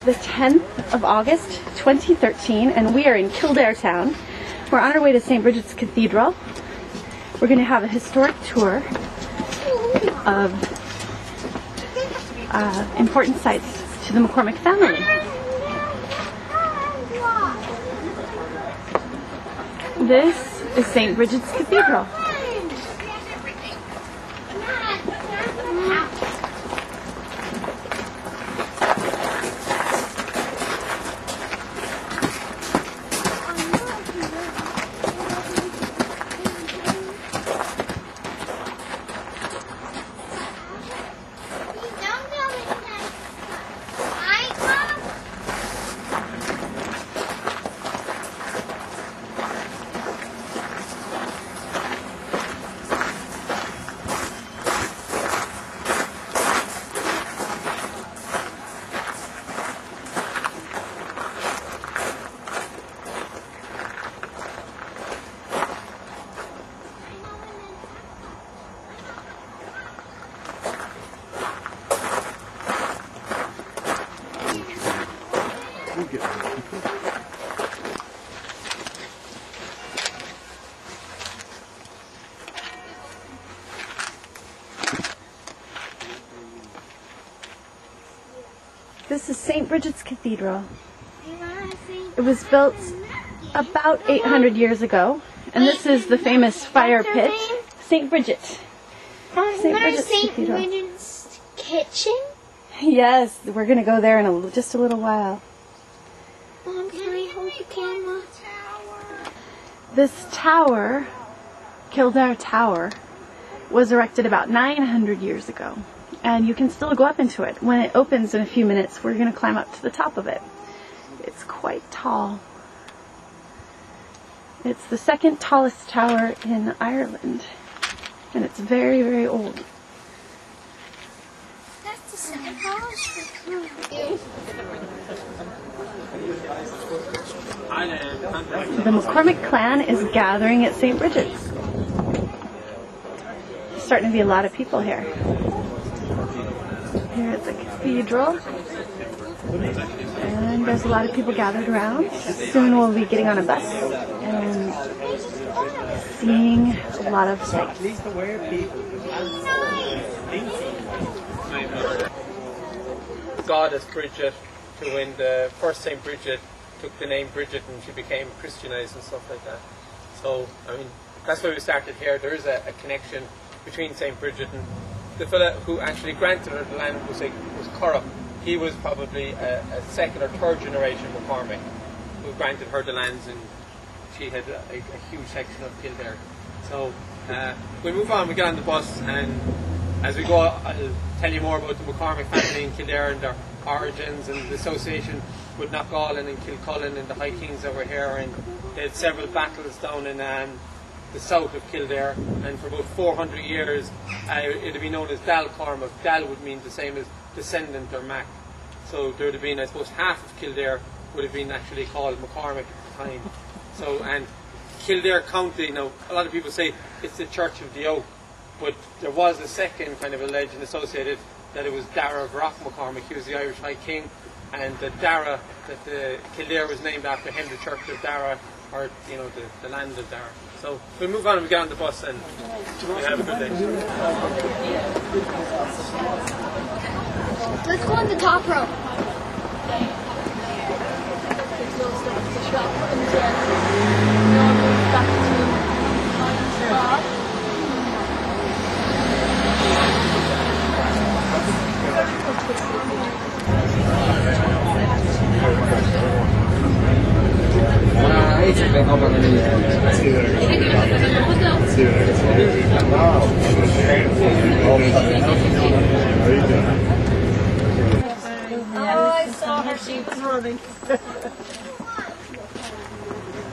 The 10th of August, 2013, and we are in Kildare Town. We're on our way to St. Brigid's Cathedral. We're going to have a historic tour of important sites to the McCormick family. This is St. Brigid's Cathedral. This is St. Brigid's Cathedral. It was built about 800 years ago, and this is the famous fire pit, St. Brigid. St. Brigid's Cathedral. St. Brigid's kitchen? Yes, we're going to go there in just a little while. Mom, can I hold the camera? This tower, Kildare Tower, was erected about 900 years ago. And you can still go up into it. When it opens in a few minutes, we're going to climb up to the top of it. It's quite tall. It's the second tallest tower in Ireland. And it's very, very old. That's the second tallest. The McCormick clan is gathering at St. Brigid's. There's starting to be a lot of people here. Here at the cathedral, and there's a lot of people gathered around. Soon we'll be getting on a bus and seeing a lot of sights. God is Brigid, to when the first St. Brigid took the name Brigid and she became Christianized and stuff like that. So, I mean, that's why we started here. There is a connection between St. Brigid and the fella who actually granted her the land was Corb. He was probably a second or third generation McCormick who granted her the lands, and she had a huge section of Kildare. So we move on, we get on the bus, and as we go, I'll tell you more about the McCormick family in Kildare and their origins and the association with Knockallan and Kilcullen and the High Kings that were here, and they had several battles down in the south of Kildare, and for about 400 years it would be known as Dál Cormaic. Dál would mean the same as descendant or Mac. So there would have been, I suppose, half of Kildare would have been actually called McCormick at the time. So, and Kildare County, now a lot of people say it's the Church of the Oak, but there was a second kind of a legend associated that it was Dara of Roth McCormack. He was the Irish High King, and the Dara, that the Kildare was named after him, the Church of Dara, or you know, the land of Dara. So we move on and we get on the bus and we have a good day. Let's go on the top rope.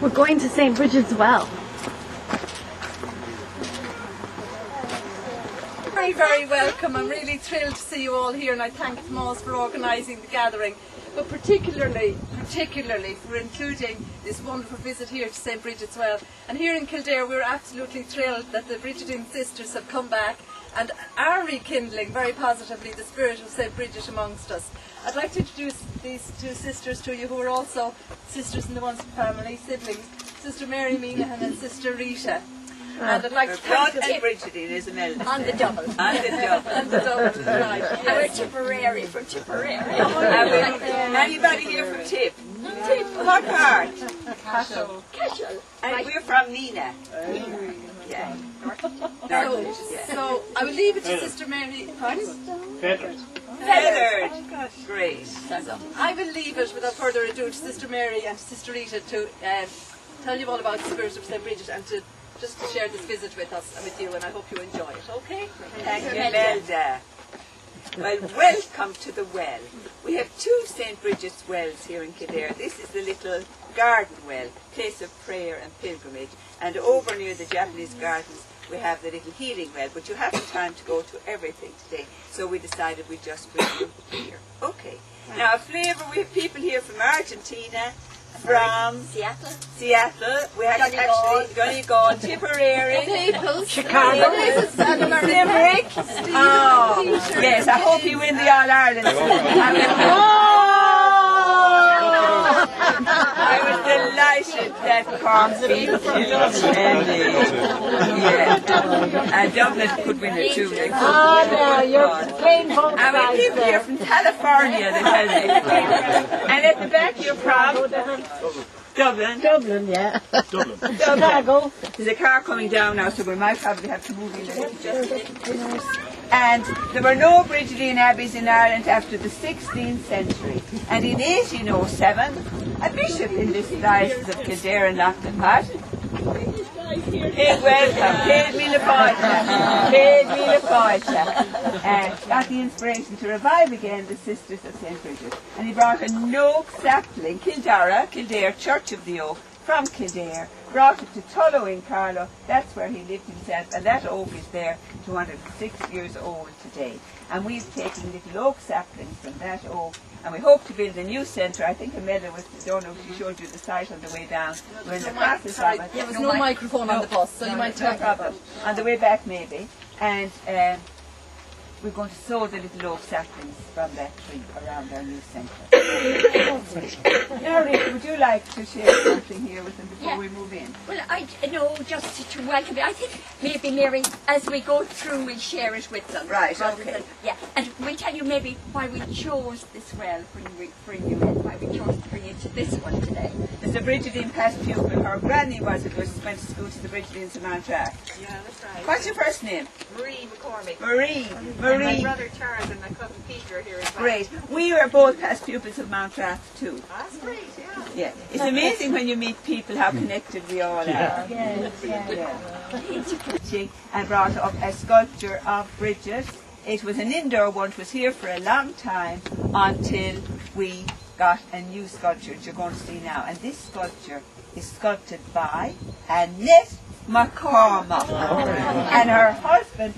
We're going to St. Brigid's Well. Very, very welcome. I'm really thrilled to see you all here, and I thank Tomás for organising the gathering, but particularly for including this wonderful visit here to St. Brigid's Well. And here in Kildare we're absolutely thrilled that the Brigidine sisters have come back and are rekindling very positively the spirit of St. Brigid amongst us. I'd like to introduce these two sisters to you, who are also sisters in the Munster family, siblings, Sister Mary Meehan and Sister Rita. And I'd like to thank Brigidine is an elder. On the double. On the double. On the double tonight. Yes. And we're Tipperary, from Tipperary. Anybody here from Tip? Tip. What part? Cashel. Cashel. And we're from Nina. Nina. Yeah. So I will leave it to Sister Mary. Feathered. Feathered. Oh, gosh. Great. So I will leave it without further ado to Sister Mary and Sister Rita to tell you all about the spirit of St. Brigid and to just to share this visit with us and with you, and I hope you enjoy it, okay? Thank you, Melda. Well, welcome to the well. We have two St. Brigid's wells here in Kildare. This is the little garden well, place of prayer and pilgrimage, and over near the Japanese gardens we have the little healing well, but you haven't time to go to everything today, so we decided we'd just bring you here. Okay. Now, a flavour, we have people here from Argentina, from Seattle, we had actually Donegal, Tipperary, Chicago, Limerick. Oh, yes, I hope you win the All-Ireland. I was delighted that Cork beat you. And Dublin could win it too. Oh no, you're painful. And we have people here from California that has it. And at the back you're from? Dublin. Dublin, yeah. Dublin. Chicago. There's a car coming down now, so we might probably have to move in just. And there were no Brigidine abbeys in Ireland after the 16th century. And in 1807, a bishop in this diocese of Kildare and Loch Hey, welcome. Paid me the poeta. Paid me the poeta. And got the inspiration to revive again the Sisters of St. Brigid. And he brought an oak sapling, Kildare, Church of the Oak, from Kildare, brought it to Tullow in Carlow. That's where he lived himself, and that oak is there, 206 years old today. And we've taken little oak saplings from that oak, and we hope to build a new centre. I think Amelia was, I don't know if she showed you the site on the way down. We're in the process of it. There was no microphone on the bus, so you might talk about it. On the way back, maybe. And we're going to sow the little oak saplings from that tree around our new centre. Now, Rick, would you like to share something here with them before we move in? Well, I know, just to welcome you. I think maybe, Mary, as we go through, we'll share it with them. Right, okay. Than, and we'll tell you maybe why we chose this well when we bring you in, why we chose to bring you to this one today. There's a Brigidine past pupil. Her granny went to school to the Brigidines in Mountrath. Yeah, that's right. What's your first name? Marie McCormick. Marie. And my brother Charles and my cousin Peter are here as well. Great. We were both past pupils of Mountrath too. That's great, yeah. It's amazing when you meet people how connected we all are. Yeah. I brought up a sculpture of Brigid. It was an indoor one. It was here for a long time until we got a new sculpture that you're going to see now. And this sculpture is sculpted by Annette McCormack, and her husband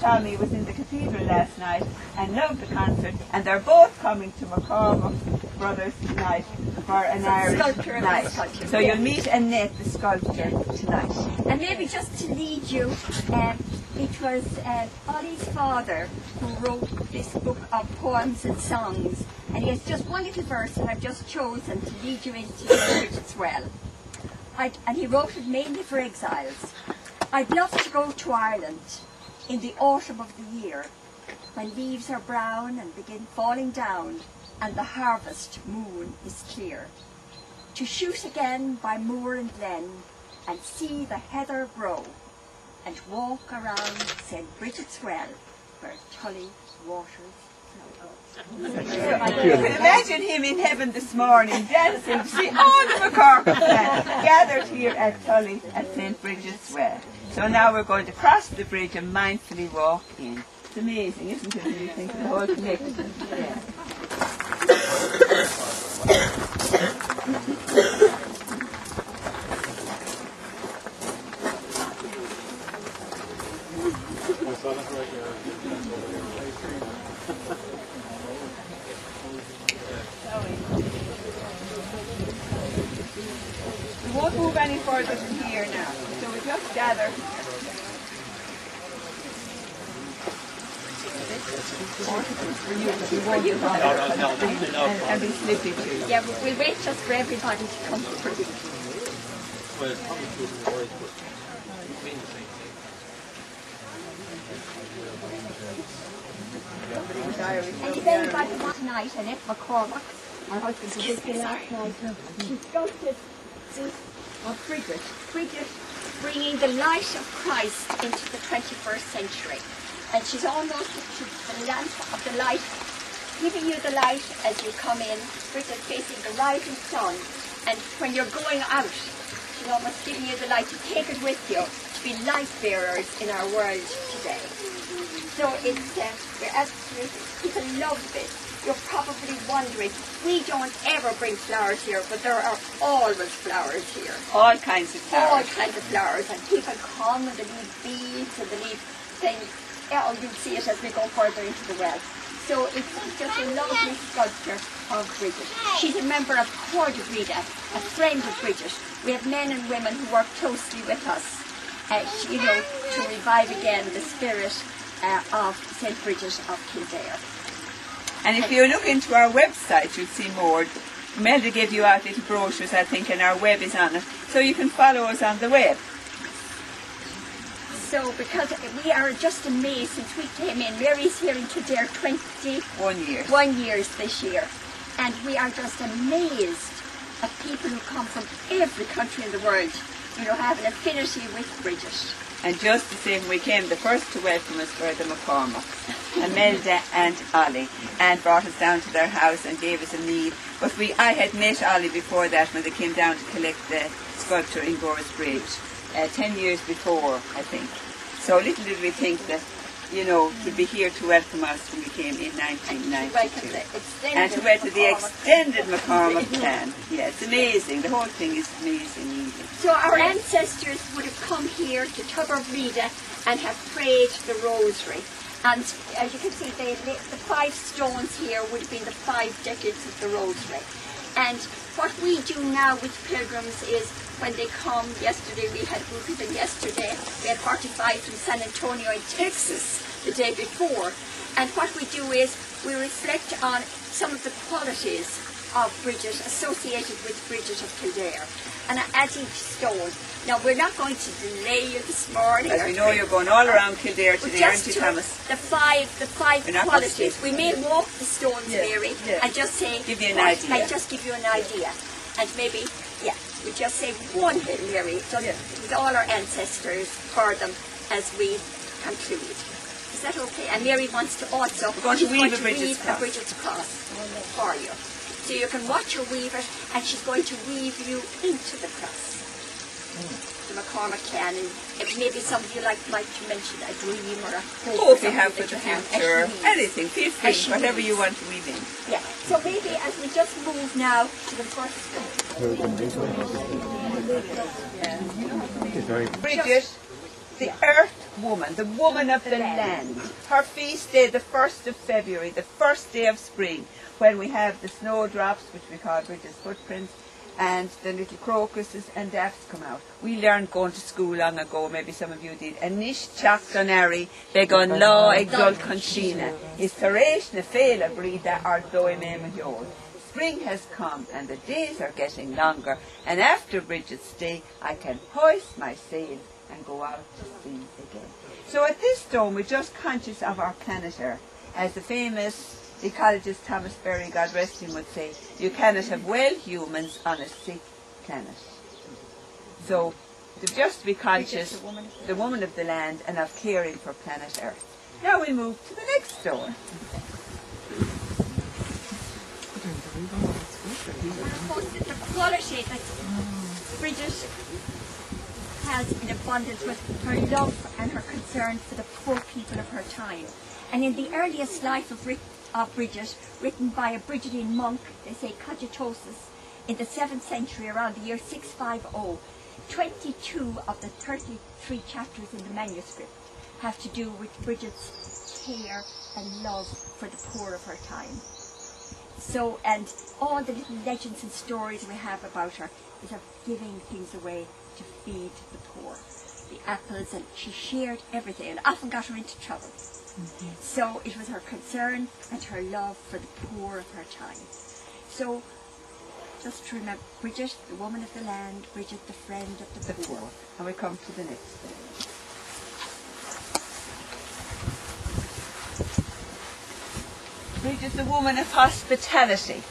Tommy was in the cathedral last night and loved the concert, and they're both coming to McCormick Brothers tonight for an Irish night. So you'll meet Annette, the sculptor, tonight. And maybe just to lead you, it was Ollie's father who wrote this book of poems and songs, and he has just one little verse that I've just chosen to lead you into Brigid's well. And he wrote it mainly for exiles. I'd love to go to Ireland in the autumn of the year, when leaves are brown and begin falling down, and the harvest moon is clear. To shoot again by moor and glen, and see the heather grow, and walk around St. Brigid's Well, where Tully waters flow. You can imagine him in heaven this morning dancing to see all the McCormack gathered here at Tully at St. Brigid's Well. So now we're going to cross the bridge and mindfully walk in. It's amazing, isn't it, when you think of the whole connection? We won't move any further from here now, so we just gather. No, yeah, we'll wait just for everybody to come through. Well, it's probably true in the words, but it means the same thing. And if anybody last night, Annette McCormack, my husband was with me last night, she sculpted this of Bridget, bringing the light of Christ into the 21st century. And she's almost the lamp of the light, giving you the light as you come in. Bridget facing the rising sun, and when you're going out, she's almost giving you the light to take it with you, to be light bearers in our world today. So it's we're absolutely, people love this. You're probably wondering, we don't ever bring flowers here, but there are always flowers here. All kinds of flowers. All kinds of flowers, and people come and they leave beads and they leave things. Yeah, oh, you'll see it as we go further into the well. So it's just a lovely sculpture of Bridget. She's a member of Corps de Brida, a friend of Bridget. We have men and women who work closely with us, you know, to revive again the spirit of St. Brigid's of Kildare. And if you look into our website, you'll see more. Melda gave you out little brochures, I think, and our web is on it, so you can follow us on the web. So, because we are just amazed since we came in, Mary's here in Kildare 21 years this year, and we are just amazed at people who come from every country in the world, you know, have an affinity with Bridget. And just the same, we came, the first to welcome us were the McCormacks, Imelda and Ollie, and brought us down to their house and gave us a meal. But I had met Ollie before that when they came down to collect the sculpture in Boris Bridge. 10 years before, I think. So little did we think that, you know, to be here to welcome us when we came in 1992. And to welcome the extended McCormack clan. Yeah, it's amazing. The whole thing is amazing. So our ancestors would have come here to Cairbre Nia and have prayed the rosary. And as you can see, the five stones here would have been the 5 decades of the rosary. And what we do now with pilgrims is when they come, yesterday we had a group of them yesterday, we had 45 from San Antonio in Texas the day before, and what we do is we reflect on some of the qualities of Bridget, associated with Bridget of Kildare, and at each stone. Now we're not going to delay you this morning. As we know you're going all around Kildare today, aren't you, Thomas? The five qualities. We may walk the stones, yes, Mary, yes, and just say, give you an idea. Like, just give you an idea. And maybe, yeah, we just say one bit, Mary, just with all our ancestors for them as we conclude. Is that okay? And Mary wants to also weave a Bridget's cross for you. So you can watch her weave it, and she's going to weave you into the cross. Mm. The McCormack can, and if maybe some of you like to mention a dream or a hope you have for the future, anything, feel free, whatever you want to weave in. Yeah. So maybe as we just move now to the first stone. Bridget, the earth woman, the woman of the land. Her feast day, the 1st of February, the first day of spring, when we have the snowdrops, which we call Bridget's footprints, and the little crocuses and daffs come out. We learned going to school long ago, maybe some of you did. Anish chachtonari begon law egdol conchina. Historesh nefela brida ardoe me major. Spring has come and the days are getting longer. And after Bridget's day, I can hoist my sail and go out to sea again. So at this stone, we're just conscious of our planet Earth, as the famous ecologist Thomas Berry, God rest him, would say, you cannot have well humans on a sick planet. So, to just be conscious, the woman of the land, and of caring for planet Earth. Now we move to the next stone. The quality that Bridget has in abundance with her love and her concern for the poor people of her time. And in the earliest life of Bridget, written by a Brigidine monk, they say Cogitosis, in the 7th century, around the year 650, 22 of the 33 chapters in the manuscript have to do with Bridget's care and love for the poor of her time. So, and all the little legends and stories we have about her is of giving things away to feed the poor. The apples, and she shared everything, and often got her into trouble. So it was her concern and her love for the poor of her time. So just to remember, Bridget, the woman of the land, Bridget, the friend of the poor. And we come to the next thing. Bridget, the woman of hospitality.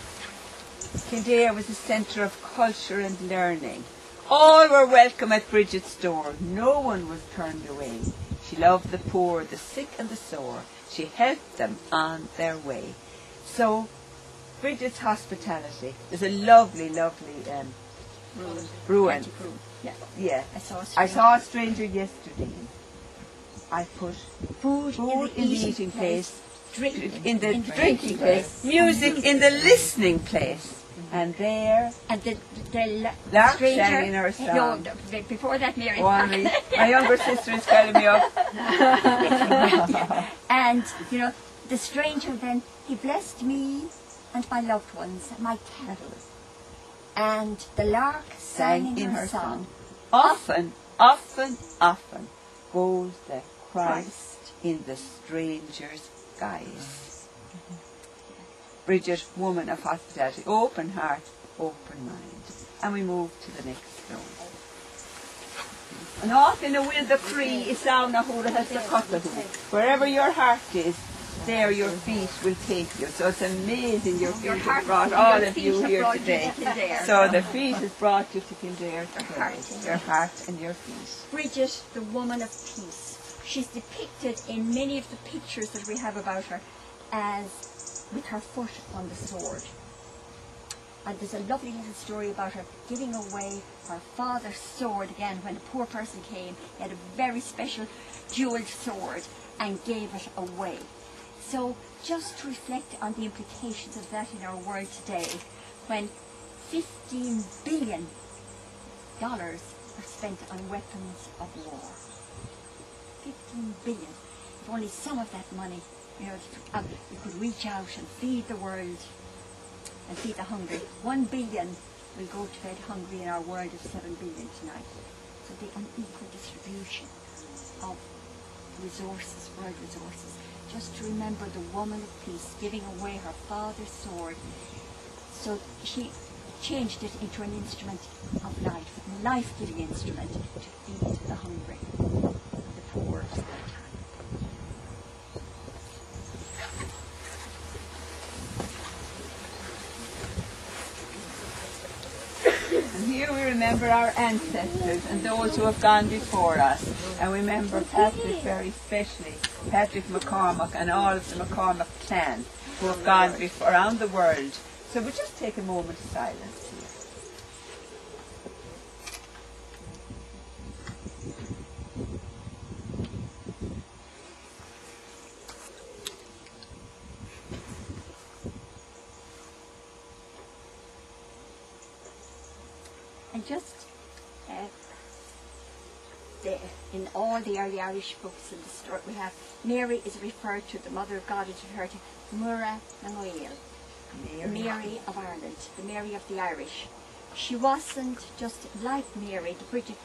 Kildare was a centre of culture and learning. All were welcome at Bridget's door. No one was turned away. She loved the poor, the sick and the sore. She helped them on their way. So, Bridget's hospitality is a lovely, lovely ruin. Yeah. Yeah. I saw a stranger yesterday. I put food in the eating place, drink in the drinking place, music in the listening place. And there, and the stranger in her song. No, before that, Mary. Ollie, my younger sister is calling me up. And you know, the stranger then, he blessed me and my loved ones, my cattle. And the lark sang in her song. Often, often, often goes the Christ in the stranger's guise. Bridget, woman of hospitality, open heart, open mind. And we move to the next stone. And off in the will the cree is down the hole has the cutlet. Wherever your heart is, there your feet will take you. So it's amazing your feet have brought all of you here today. So the feet has brought you to Kildare today. Your heart and your feet. Bridget, the woman of peace. She's depicted in many of the pictures that we have about her as with her foot on the sword. And there's a lovely little story about her giving away her father's sword again when a poor person came. He had a very special jeweled sword and gave it away. So just to reflect on the implications of that in our world today, when $15 billion are spent on weapons of war. $15 billion. If only some of that money, you know, you could reach out and feed the world and feed the hungry. 1 billion will go to bed hungry in our world of 7 billion tonight. So the unequal distribution of resources, world resources. Just to remember the woman of peace giving away her father's sword. So she changed it into an instrument of life, a life-giving instrument to feed the hungry, the poor. Here we remember our ancestors and those who have gone before us, and we remember Patrick very especially, Patrick McCormick and all of the McCormick clan who have gone before around the world. So we'll just take a moment of silence here. In all the early Irish books in the story we have, Mary is referred to, the Mother of God is referred to Mogha Corb, Mary of Ireland, the Mary of the Irish. She wasn't just like Mary, the Bridget,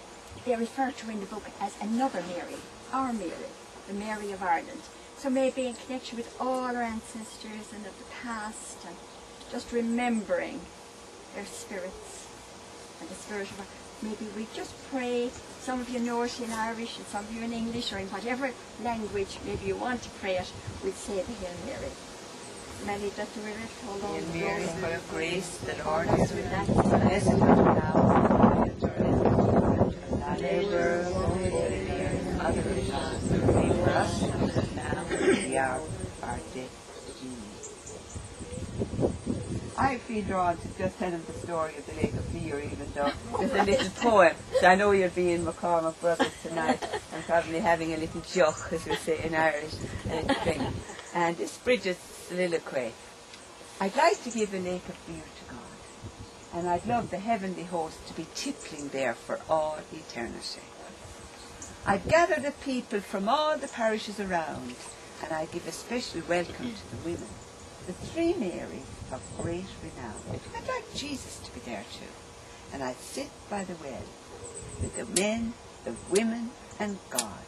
they refer to her in the book as another Mary, our Mary, the Mary of Ireland. So maybe in connection with all our ancestors and of the past, and just remembering their spirits and the spirit of our. Maybe we just pray, some of you know it in Irish and some of you in English or in whatever language maybe you want to pray it, we'd say the Hail Mary. Mary doth the Spirit, Hail Mary, full of grace, the Lord is with us. Blessed art thou among women, and our labour of Holy Mary, Mother of God, pray for us sinners now and at the hour of our death. I feel drawn to just tell him the story of the Lake of Bee, or even though there's a little poem. So I know you'll be in McCormack Brothers tonight and probably having a little joch, as we say in Irish, a little thing. And it's Bridget's soliloquy. I'd like to give the Lake of Bee to God, and I'd love the heavenly host to be tippling there for all eternity. I'd gather the people from all the parishes around, and I'd give a special welcome to the women, the three Marys of great renown. I'd like Jesus to be there too. And I'd sit by the well with the men, the women, and God,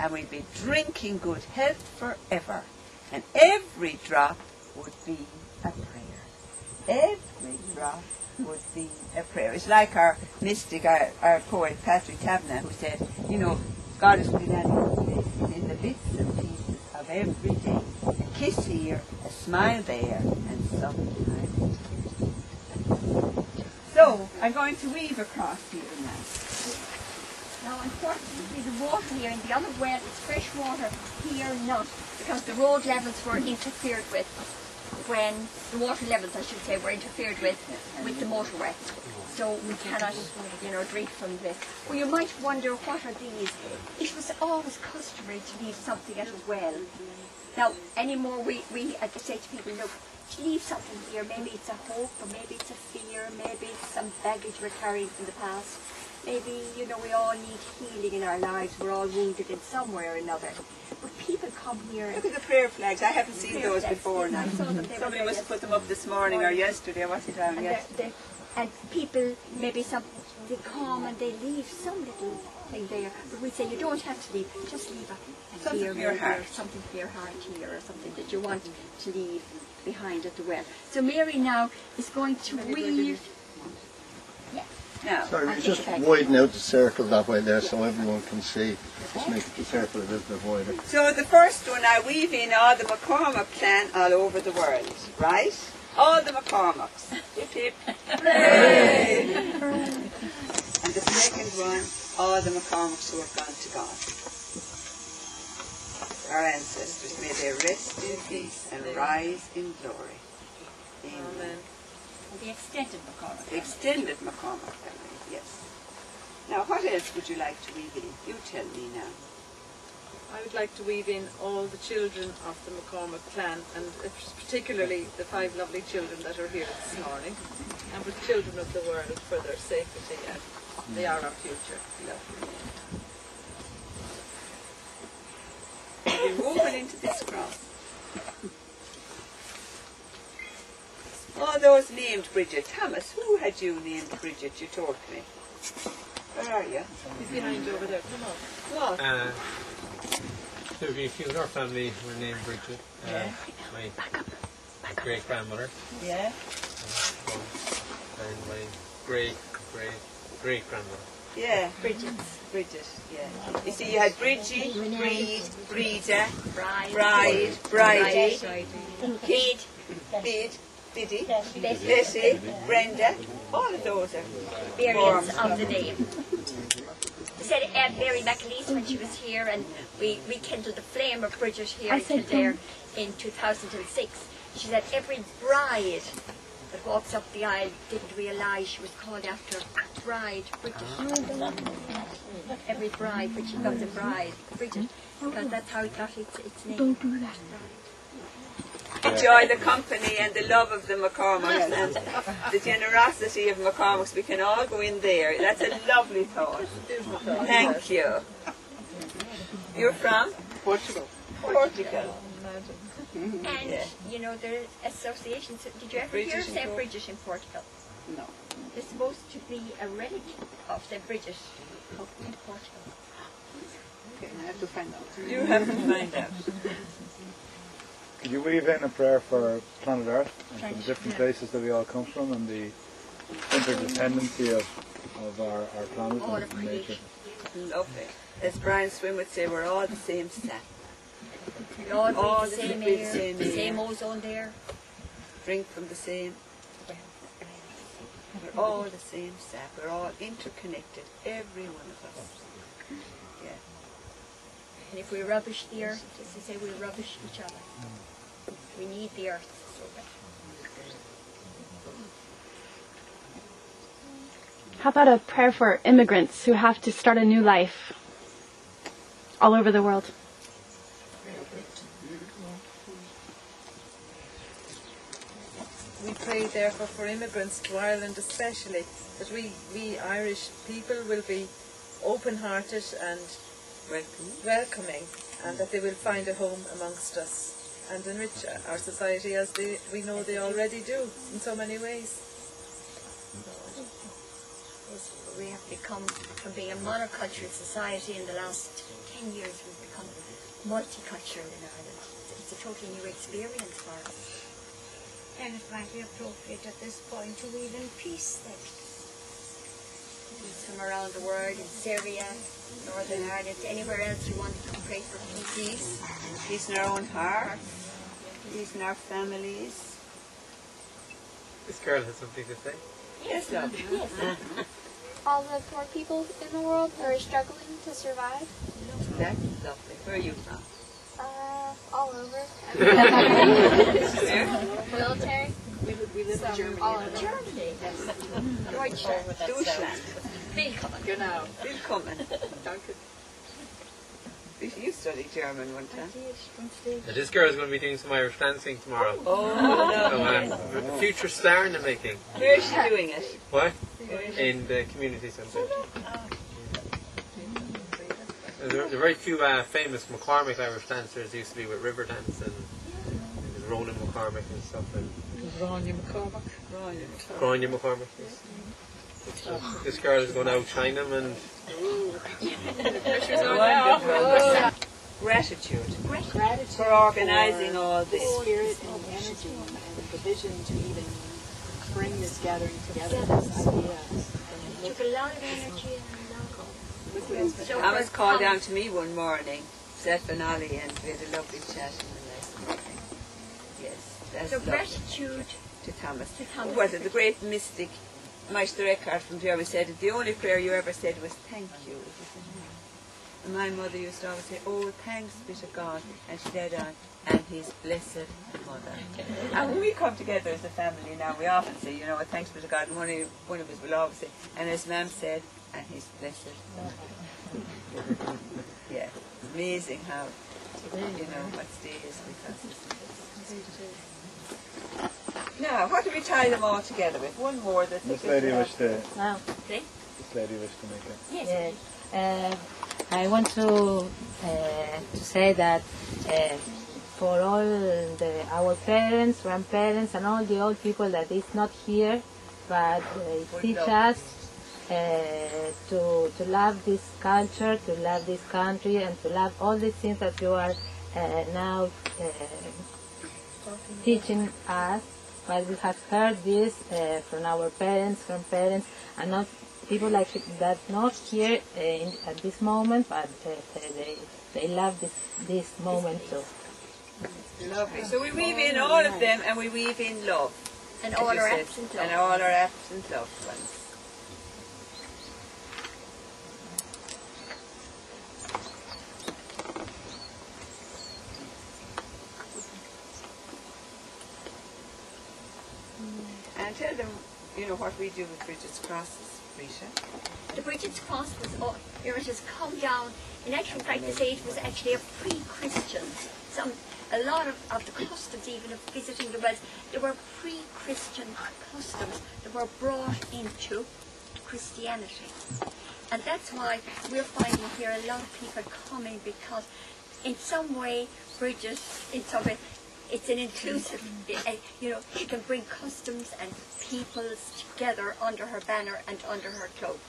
and we'd be drinking good health forever, and every drop would be a prayer. Every drop would be a prayer. It's like our mystic, our poet Patrick Kavanagh, who said, you know, God is within the bits and pieces of every day. A kiss here, a smile there, and sometimes tears. So I'm going to weave across here now. Now, unfortunately, the water here in the other well is fresh water, here not, because the road levels were interfered with when the water levels, I should say, were interfered with the motorway. So we cannot, you know, drink from this. Well, you might wonder, what are these? It was always customary to leave something at a well. Now, anymore, we at the stage people, look, leave something here. Maybe it's a hope, or maybe it's a fear, maybe it's some baggage we're carrying from the past. Maybe, you know, we all need healing in our lives. We're all wounded in some way or another. But people come here... Look at the prayer flags. I haven't seen those before now. Somebody must have put them up this morning or yesterday. What's it on yesterday? And people, maybe some, they come and they leave some little thing there. But we say, you don't have to leave. Just leave a something for your heart. Something for your heart here, or something that you want to leave behind at the well. So Mary now is going to weave... No, sorry, just widen out the circle that way there so everyone can see. Just make the circle a little bit wider. So the first one, I weave in all the McCormack clan all over the world, right? All the McCormacks. Hip hip. Hooray! And the second one, all the McCormacks who have gone to God. Our ancestors, may they rest in peace and rise in glory. Amen. The extended McCormack. The extended McCormack family, yes. Now, what else would you like to weave in? You tell me now. I would like to weave in all the children of the McCormack clan, and particularly the five lovely children that are here this morning, and with children of the world for their safety, and they are our future. Lovely. We move it into this cross. All those named Bridget. Thomas, who had you named Bridget? You told me. Where are you? He's behind you over there. Come on. What? There would be a few in our family who were named Bridget. My great-grandmother. Yeah. And my great-grandmother. Yeah, Bridget, yeah. You see, you had Bridgie, Breed, Breeder, Bride, Kid, Biddy, Bessie, Brenda, all of those are variants of the name. We said Mary McAleese when she was here, and we rekindled the flame of Bridget here in Kildare in 2006. She said every bride that walks up the aisle didn't realise she was called after Bride Bridget. Every bride, which she calls a bride, Bridget, because that's how it got its name. Don't do that. Enjoy the company and the love of the McCormacks and the generosity of McCormacks. We can all go in there. That's a lovely thought. Thank you. You're from? Portugal. Portugal. And, you know, there are associations. Did you ever hear St. Brigid's in Portugal? No. It's supposed to be a relic of St. Brigid's in Portugal. Okay, I have to find out. You have to find out. Could you weave in a prayer for planet Earth and for the different places that we all come from and the interdependency of our planet all and of nature? Lovely. As Brian Swim would say, we're all the same set. We all breathe the same air, the same ozone there. Drink from the same. We're all the same set. We're all interconnected, every one of us. Yeah. And if we rubbish the earth, as they say, we rubbish each other. We need the earth so bad. How about a prayer for immigrants who have to start a new life all over the world? We pray therefore for immigrants to Ireland especially, that we Irish people will be open-hearted and welcoming, and that they will find a home amongst us and enrich our society as we know they already do in so many ways. We have become from being a monocultural society in the last 10 years we've become multicultural in Ireland. It's a totally new experience for us. And it might be appropriate at this point to weave in peace then. From around the world, in Syria, Northern Ireland, anywhere else you want to pray for peace. Peace in our own hearts, peace in our families. This girl has something to say. Yes, love. Yes. All the poor people in the world who are struggling to survive. That's lovely. Where are you from? All over. Military. We live in Germany. All over. Germany. Yes. Deutschland. Deutschland. Willkommen. Genau. Willkommen. Danke. You studied German one time. Now this girl is going to be doing some Irish dancing tomorrow. Oh, no. So, future star in the making. Where is she doing it? What? In the community centre. There are very few famous McCormick Irish dancers. Used to be with river dance and Ronan McCormick and stuff. Ronja McCormack. Ronja McCormack. Yes. This girl is going to outshine them and... Gratitude for organising all this. Spirit and energy and the provision to even bring this gathering together. This idea. It took a lot of energy and a lot of... I was called down to me one morning, Seth and Ollie, and we had a lovely chat in the last morning. Yes, that's so lovely. Gratitude to Thomas. Was it the great mystic... Meister Eckhart from Germany said that the only prayer you ever said was thank you. And my mother used to always say, oh, thanks be to God, and she led on, and his blessed mother. And when we come together as a family now, we often say, you know, thanks be to God, and one of us will always say, and as Ma'am said, and his blessed mother. Yeah, it's amazing how, you know, what's day is because it's... Now, what do we tie them all together with? One more that this lady wished to. Now, this lady wished to make it. Yes. I want to say that for all our parents, grandparents, and all the old people that is not here, but teach us to love this culture, to love this country, and to love all the things that you are now teaching us. But we have heard this from our parents, grandparents, and not people like that not here at this moment, but they love this moment too. Lovely. So we weave in all of them, and we weave in love, and all our absent love, and all our absent loved ones. And tell them, you know, what we do with Bridget's Crosses, Risha. The Bridget's Cross was, it has come down, in actual fact, they say it was actually a pre-Christian. A lot of the customs, even of visiting the Wells, there were pre-Christian customs that were brought into Christianity. And that's why we're finding here a lot of people coming, because in some way, Bridget, in some way, it's an inclusive, you know, she can bring customs and peoples together under her banner and under her cloak.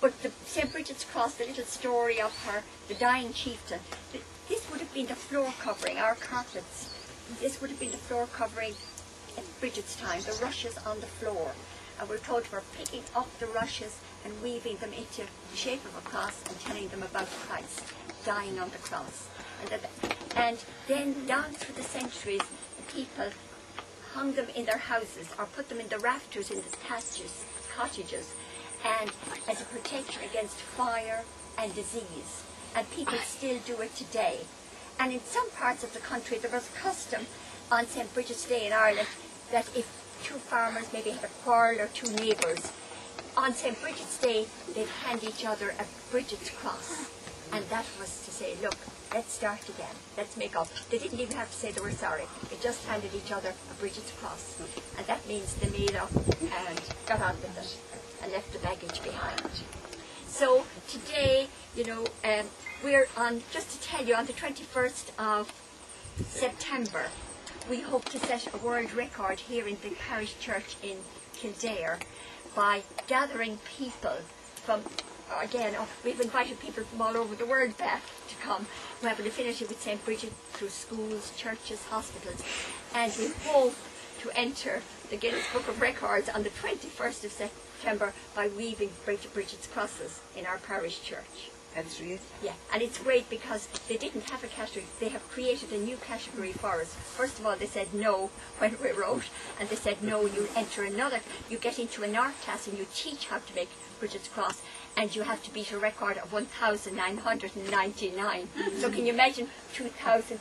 But the St. Brigid's Cross, the little story of her, the dying chieftain, this would have been the floor covering, our carpets. This would have been the floor covering in Bridget's time, the rushes on the floor. And we're told we're picking up the rushes and weaving them into the shape of a cross and telling them about Christ dying on the cross. And then down through the centuries, people hung them in their houses or put them in the rafters in the pastures, cottages, and as a protection against fire and disease. And people still do it today. And in some parts of the country, there was a custom on St. Brigid's Day in Ireland that if two farmers maybe had a quarrel or two neighbours, on St. Brigid's Day, they'd hand each other a Brigid's Cross. And that was to say, look, let's start again. Let's make up. They didn't even have to say they were sorry. They just handed each other a Brigid's Cross. And that means they made up and got on with it and left the baggage behind. So today, you know, we're on, just to tell you, on the 21st of September, we hope to set a world record here in the parish church in Kildare by gathering people from, again, we've invited people from all over the world back to come who have an affinity with St. Brigid through schools, churches, hospitals, and we hope to enter the Guinness Book of Records on the 21st of September by weaving Brigid's crosses in our parish church. That's really? Yeah, and it's great because they didn't have a category. They have created a new category for us. First of all, they said no when we wrote, and they said no, you enter another. You get into an art class and you teach how to make Brigid's cross, and you have to beat a record of 1,999. So can you imagine 2,000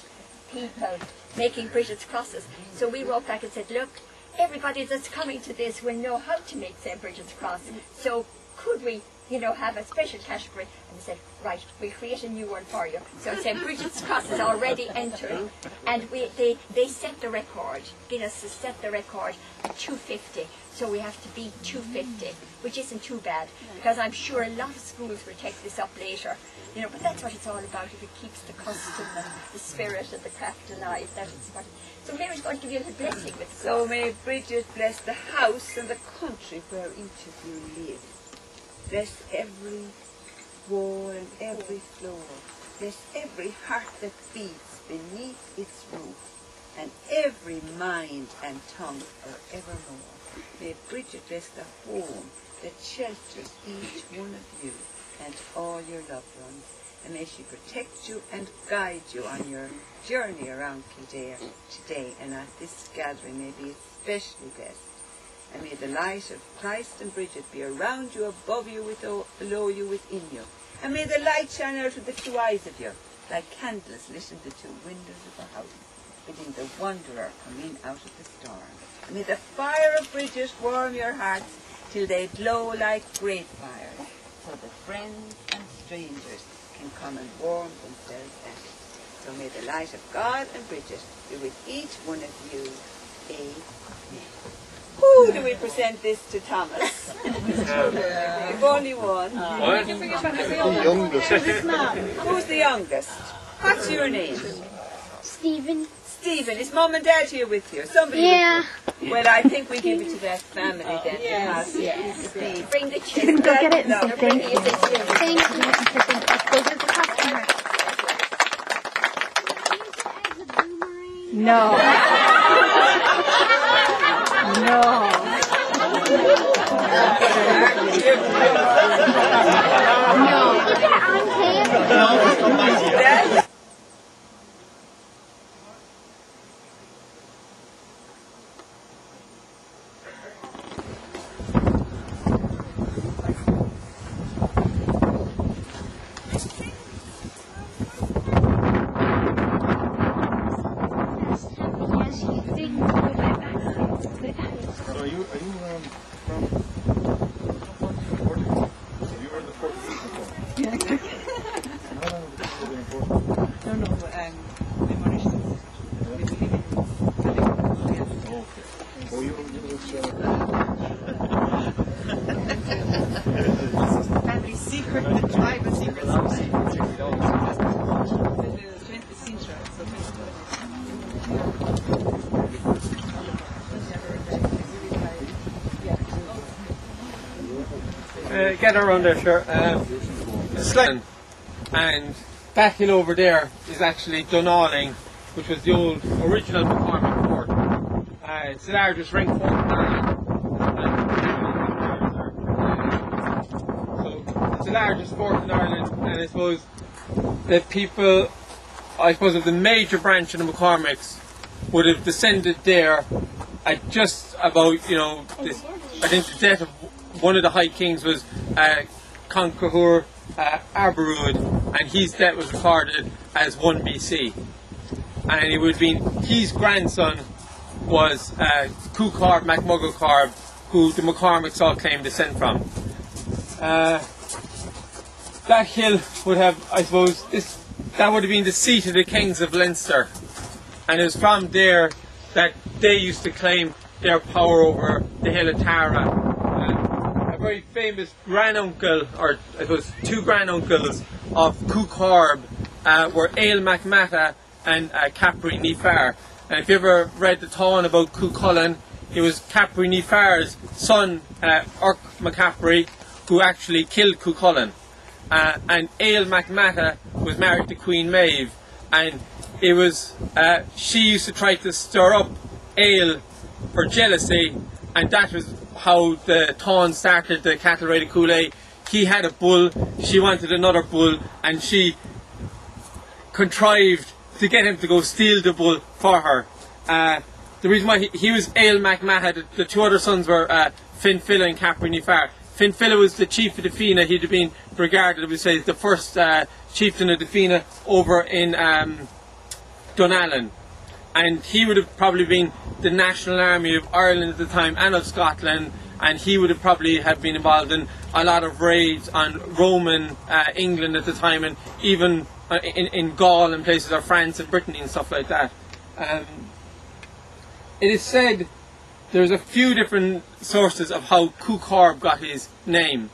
people making Brigid's crosses? So we wrote back and said, look, everybody that's coming to this will know how to make St. Brigid's cross. So could we, you know, have a special category? And they said, right, we'll create a new one for you. So St. Brigid's cross is already entering, and they set the record. Guinness has set the record at 250, so we have to beat 250, which isn't too bad, because I'm sure a lot of schools will take this up later. You know, but that's what it's all about, if it keeps the custom and the spirit and the craft alive. That is what it is. So Mary's going to give you a little blessing with the cross. So may Brigid bless the house and the country where each of you live. Bless every wall and every floor. Bless every heart that beats beneath its roof, and every mind and tongue forevermore. May Brigid bless the home that shelters each one of you and all your loved ones, and may she protect you and guide you on your journey around Kildare today, and at this gathering may be especially blessed. And may the light of Christ and Brigid be around you, above you, below you, within you. And may the light shine out of the two eyes of you, like candles lit in the two windows of the house, bidding the wanderer come in out of the storm. And may the fire of Brigid warm your hearts till they glow like great fires, so that friends and strangers can come and warm themselves at it. So may the light of God and Brigid be with each one of you. Amen. Who do we present this to, Thomas? You've only one. The youngest. Who's the youngest? What's your name? Stephen. Stephen, is Mum and Dad here with you? Somebody. Yeah. With you? Well, I think we give it to that family then. Yes. Yes. Yes. Bring the children. Go get it. No, thank you. Thank you. Those are the customers. No. No. No. Get around there, sure. And that hill over there is actually Dún Ailinne, which was the old original McCormick fort. It's the largest ring fort in Ireland. So it's the largest fort in Ireland, and I suppose the people, of the major branch of the McCormicks would have descended there at just about, you know, this, I think the death of one of the High Kings was Conchagóir Aberúd, and his death was recorded as 1 BC. And it would have been his grandson was Cú Chulainn mac Máta, who the McCormicks all claim descent from. That hill would have, that would have been the seat of the Kings of Leinster. And it was from there that they used to claim their power over the hill of Tara. Very famous granduncle, or I suppose two granduncles of Cú Corb were Ailill mac Máta and Cairbre Nia Fer. And if you ever read the Táin about Kilcullen, it was Cairbre Nia Fer's son, Mac Cairbre, who actually killed Kilcullen. And Ailill mac Máta was married to Queen Maeve, and it was she used to try to stir up Ailill for jealousy, and that was how the Táin started the cattle raid of Cooley. He had a bull, she wanted another bull, and she contrived to get him to go steal the bull for her. The reason why he was Ailill mac Máta, the two other sons were Fin Filla and Cairbre Nia Fer. Fin Filla was the chief of the Féanna. He'd been regarded, we say, the first chieftain of the Féanna over in Dunallan, and he would have probably been the National Army of Ireland at the time and of Scotland, and he would have probably have been involved in a lot of raids on Roman England at the time, and even in Gaul and places like France and Brittany and stuff like that. It is said there's a few different sources of how Cú Corb got his name.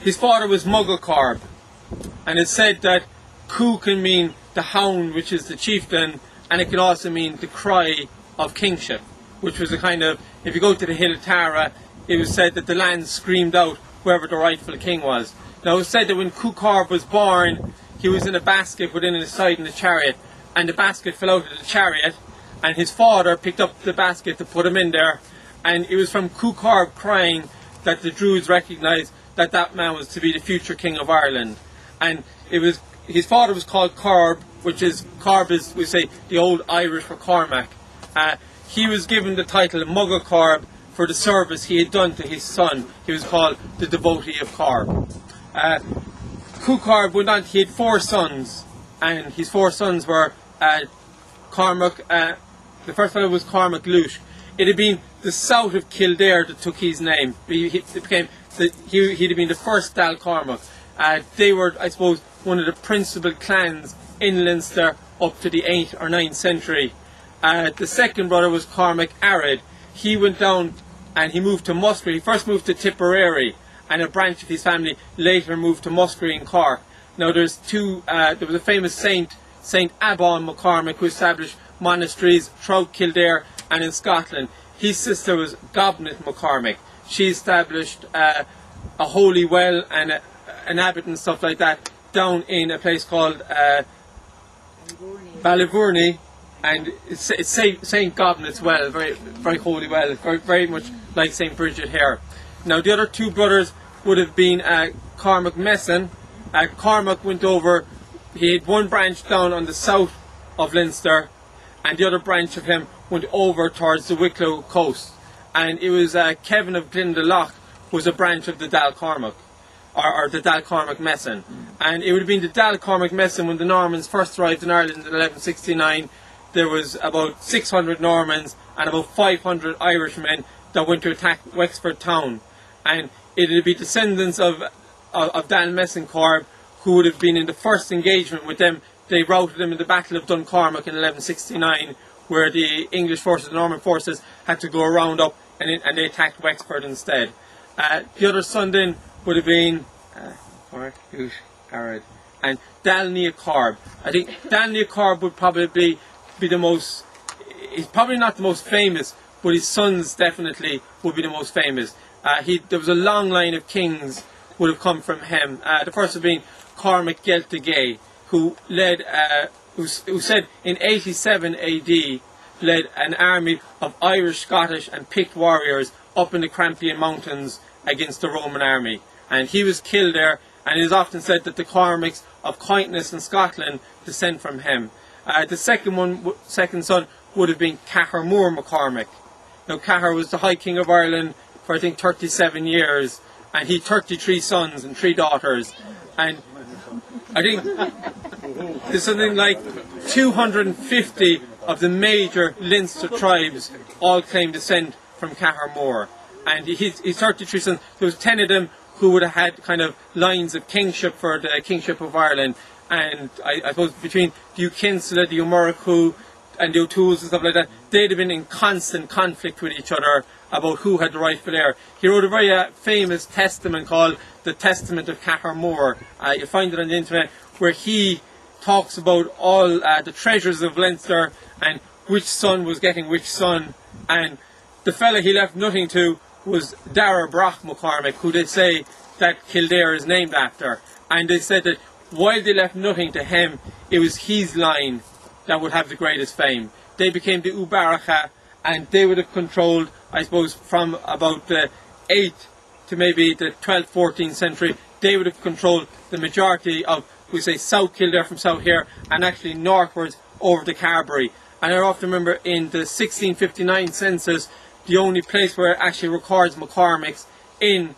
His father was Mogha Corb, and it's said that Cú can mean the hound, which is the chieftain, and it can also mean the cry of kingship, which was a kind of, if you go to the hill of Tara, it was said that the land screamed out whoever the rightful king was. Now it's said that when Cú Corb was born, he was in a basket within his side in a chariot, and the basket fell out of the chariot, and his father picked up the basket to put him in there, and it was from Cú Corb crying that the Druids recognised that that man was to be the future king of Ireland. And it was, his father was called Corb, which is, Corb is, we say, the old Irish for Cormac. He was given the title of Mogha Corb for the service he had done to his son. He was called the devotee of Corb. Cú Corb went on, he had four sons, and his four sons were Cormac, the first fellow was Cormac Luach. It had been the south of Kildare that took his name. He'd have been the first Dál Cormaic. They were, I suppose, one of the principal clans in Leinster up to the 8th or 9th century. The second brother was Cormac Aird. He went down and he moved to Muskerry. He first moved to Tipperary, and a branch of his family later moved to Muskerry and Cork. Now there's two, there was a famous saint, St. Aibbean McCormack, who established monasteries throughout Kildare and in Scotland. His sister was Gobnet McCormick. She established a holy well and an abbot and stuff like that down in a place called Ballyvourney, and it's St. Gobnet's Well, very, very holy well, very, very much like St. Brigid here. Now the other two brothers would have been Cormac Messon. Cormac went over, he had one branch down on the south of Leinster, and the other branch of him went over towards the Wicklow coast, and it was Kevin of Glendalough was a branch of the Dál Cormaic, or the Dál Cormaic Messon, and it would have been the Dál Cormaic Messon when the Normans first arrived in Ireland in 1169. There was about 600 Normans and about 500 Irishmen that went to attack Wexford town, and it would be descendants of Dál Messon Corb who would have been in the first engagement with them. They routed them in the Battle of Dún Cormaic in 1169, where the English forces, the Norman forces, had to go round up, and they attacked Wexford instead. The other son then would have been Cormac Luach Aird and Dál Niad Corb. I think Dál Niad Corb would probably be the most, he's probably not the most famous, but his sons definitely would be the most famous. There was a long line of kings would have come from him. The first would have been Cormac Gaeltagé, who led, who said in 87 AD led an army of Irish, Scottish and Pict warriors up in the Grampian Mountains against the Roman army, and he was killed there, and it is often said that the Cormaics of Coyness in Scotland descend from him. The second son would have been Cathaír Mór McCormack. Now Cathaír was the High King of Ireland for I think 37 years, and he had 33 sons and 3 daughters, and I think there's something like 250 of the major Leinster tribes all claim descent from Cathaír Mór, and his 33 sons, there was 10 of them who would have had kind of lines of kingship for the kingship of Ireland, and I suppose between the Ukinsella, the O'Murachú and the O'Toole's and stuff like that, they'd have been in constant conflict with each other about who had the rightful heir. He wrote a very famous testament called The Testament of Cathaír Mór. You'll find it on the internet, where he talks about all the treasures of Leinster and which son was getting which son, and the fella he left nothing to was Dara of Roth McCormack, who they say that Kildare is named after. And they said that while they left nothing to him, it was his line that would have the greatest fame. They became the Ubarakha, and they would have controlled, I suppose, from about the 8th to maybe the 12th, 14th century, they would have controlled the majority of, we say, South Kildare from south here, and actually northwards over to Carberry. And I often remember in the 1659 census, the only place where it actually records McCormicks in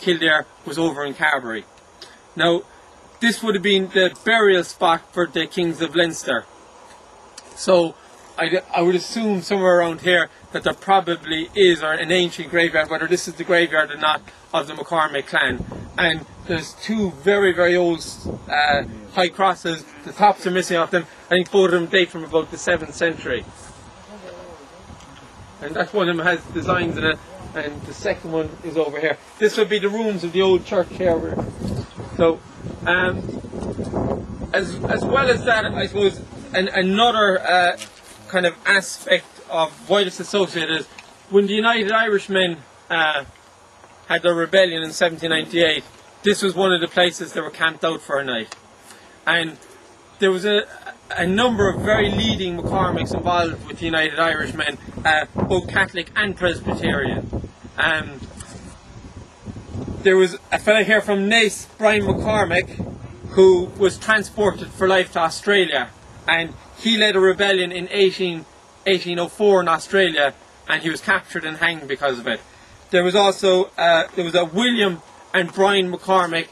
Kildare was over in Carberry. Now, this would have been the burial spot for the kings of Leinster. So, I would assume somewhere around here that there probably is an ancient graveyard, whether this is the graveyard or not, of the McCormick clan. And there's two very, very old high crosses. The tops are missing off them. I think both of them date from about the 7th century. And that one of them has designs in it, and the second one is over here. This would be the rooms of the old church here. So, as well as that, I suppose, another kind of aspect of why this is associated is when the United Irishmen had their rebellion in 1798, this was one of the places they were camped out for a night. And there was a number of very leading McCormicks involved with the United Irishmen, both Catholic and Presbyterian. There was a fellow here from Naas, Brian McCormick, who was transported for life to Australia, and he led a rebellion in 1804 in Australia, and he was captured and hanged because of it. There was also a William and Brian McCormick.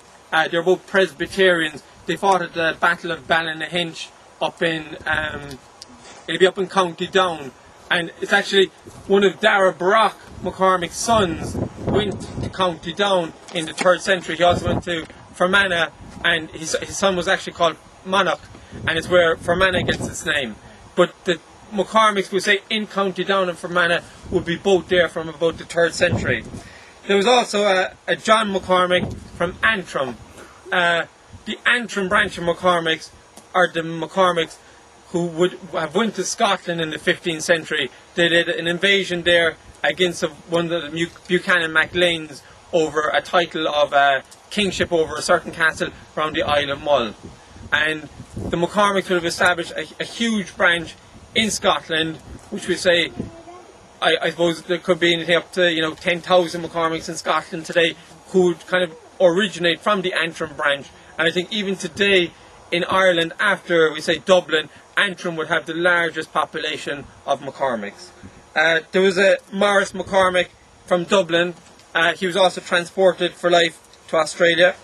They're both Presbyterians. They fought at the Battle of Ballinahinch up in it'll be up in County Down, and it's actually one of Dara of Roth McCormack's sons went to County Down in the 3rd century. He also went to Fermanagh, and his son was actually called Monagh, and it's where Fermanagh gets its name. But the McCormicks, we say, in County Down and Fermanagh would be both there from about the 3rd century. There was also a John McCormick from Antrim. The Antrim branch of McCormicks are the McCormicks who would have went to Scotland in the 15th century. They did an invasion there against one of the Buchanan Macleans over a title of kingship over a certain castle around the Isle of Mull. And the McCormicks would have established a huge branch in Scotland, which we say, I suppose there could be anything up to 10,000 McCormicks in Scotland today who would kind of originate from the Antrim branch. And I think even today in Ireland, after we say Dublin, Antrim would have the largest population of McCormicks. There was a Maurice McCormick from Dublin. He was also transported for life to Australia.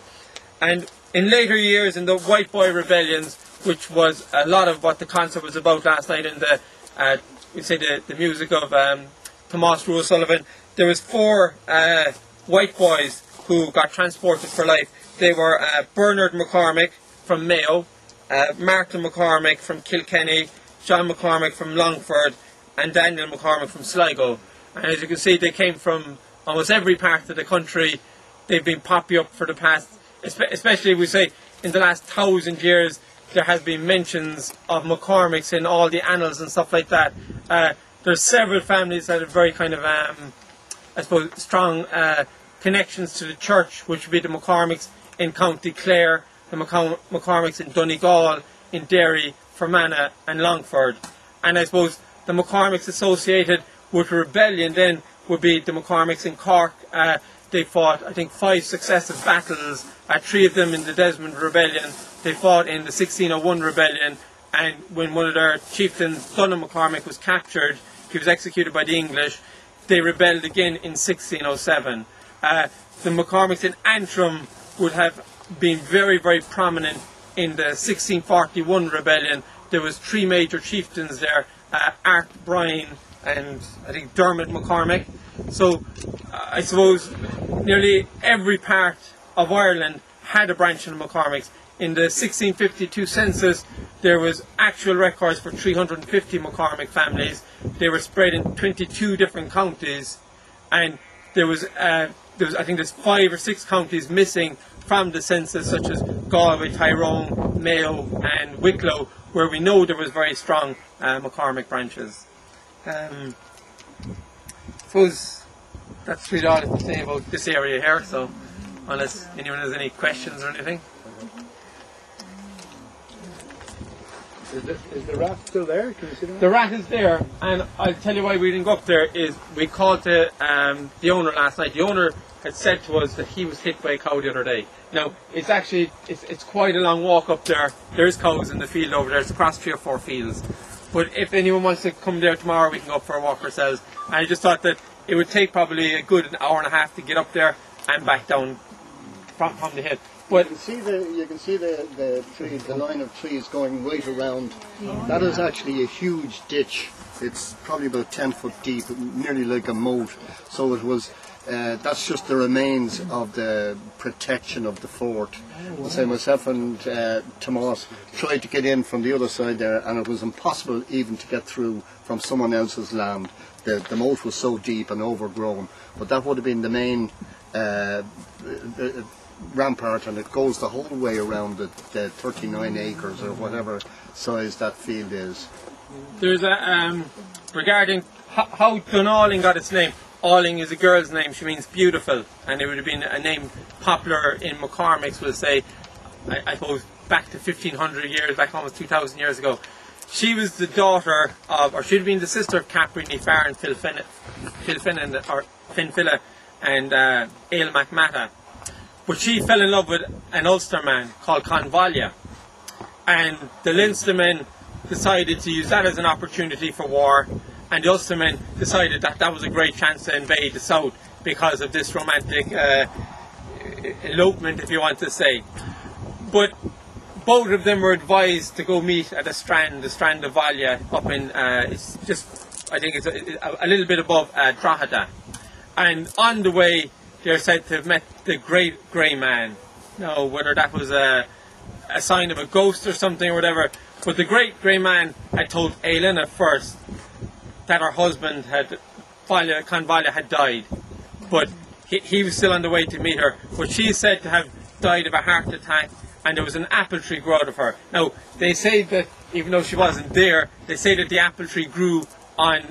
And in later years, in the White Boy rebellions, which was a lot of what the concert was about last night in the music of Tomás Rhys O'Sullivan, there was 4 white boys who got transported for life. They were Bernard McCormick from Mayo, Martin McCormick from Kilkenny, John McCormick from Longford, and Daniel McCormick from Sligo. And as you can see, they came from almost every part of the country. They've been popping up for the past, especially we say in the last 1,000 years, there has been mentions of McCormicks in all the annals and stuff like that. There's several families that have very kind of, I suppose, strong connections to the church, which would be the McCormicks in County Clare, the McCormicks in Donegal, in Derry, Fermanagh and Longford. And I suppose the McCormicks associated with the rebellion then would be the McCormicks in Cork. They fought, I think, 5 successive battles, 3 of them in the Desmond Rebellion. They fought in the 1601 Rebellion, and when one of their chieftains, Donogh McCormick, was captured, he was executed by the English. They rebelled again in 1607. The McCormicks in Antrim would have been very, very prominent in the 1641 rebellion. There was 3 major chieftains there, Art, Brian and I think Dermot McCormick. So I suppose nearly every part of Ireland had a branch of the McCormicks. In the 1652 census there was actual records for 350 McCormick families. They were spread in 22 different counties, and there was I think there's 5 or 6 counties missing from the census, such as Galway, Tyrone, Mayo and Wicklow, where we know there was very strong McCormick branches. I suppose that's really all I have to say about this area here, so unless anyone has any questions or anything. Is the rat still there? Can you see that? The rat is there, and I'll tell you why we didn't go up there. Is we called the owner last night. The owner had said to us that he was hit by a cow the other day. Now it's actually it's quite a long walk up there. There's cows in the field over there. It's across 3 or 4 fields. But if anyone wants to come there tomorrow, we can go up for a walk ourselves. And I just thought that it would take probably a good 1.5 hours to get up there and back down from the hill. But you can see the tree, the line of trees going right around. Yeah. That is actually a huge ditch. It's probably about 10 foot deep, nearly like a moat. So it was. That's just the remains of the protection of the fort. Oh, wow. So myself and Tomás tried to get in from the other side there, and it was impossible even to get through from someone else's land. The moat was so deep and overgrown. But that would have been the main rampart, and it goes the whole way around the 39 acres or whatever size that field is. There's a regarding how Dún Ailinne got its name. Ailing is a girl's name, she means beautiful, and it would have been a name popular in McCormick's, we'll say, I suppose back to 1500 years, back almost 2000 years ago. She was the daughter of, or she'd have been the sister of Cairbre Nia Fer and Fin Filla and Ailill mac Máta. But she fell in love with an Ulster man called Convalia, and the Leinster men decided to use that as an opportunity for war. And the Ulstermen decided that that was a great chance to invade the south because of this romantic elopement, if you want to say. But both of them were advised to go meet at the Strand of Valia, up in, it's just, I think it's a little bit above Drogheda. And on the way, they're said to have met the Great Grey Man. Now, whether that was a sign of a ghost or something or whatever, but the Great Grey Man had told Ailinne at first that her husband had, Convalia had died, but he was still on the way to meet her. But she is said to have died of a heart attack, and there was an apple tree grew out of her. Now they say that even though she wasn't there, they say that the apple tree grew on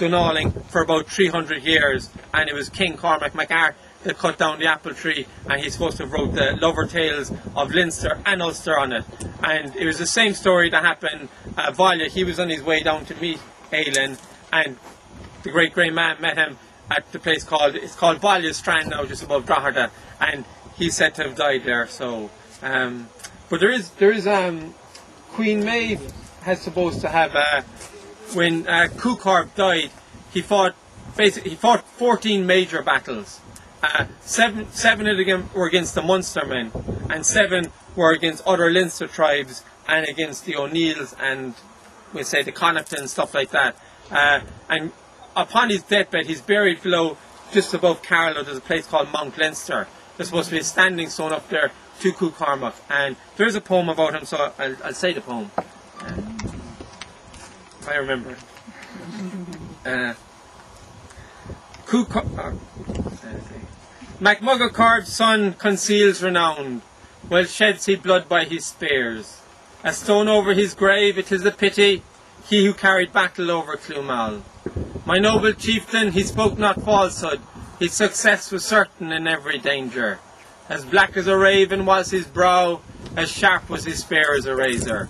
Dún Ailinne for about 300 years, and it was King Cormac MacArt that cut down the apple tree, and he's supposed to have wrote the lover tales of Leinster and Ulster on it. And it was the same story that happened. Valia, he was on his way down to meet Ailinne, and the Great Grey Man met him at the place called, it's called Valia Strand now, just above Drogheda, and he's said to have died there. So, but there is Queen Maeve has supposed to have when Cú Chulainn died, he fought 14 major battles. Seven of them were against the Munstermen, and 7 were against other Leinster tribes and against the O'Neills and, we say, the Connaughton and stuff like that. And upon his deathbed, he's buried below, just above Carlow, there's a place called Mount Leinster. There's supposed to be a standing stone up there to Cú Chulainn, and there's a poem about him, so I'll say the poem. If I remember. Mac Mogha Corb's son conceals renown, well sheds he blood by his spears. A stone over his grave, it is a pity, he who carried battle over Clúmail. My noble chieftain, he spoke not falsehood, his success was certain in every danger. As black as a raven was his brow, as sharp was his spear as a razor.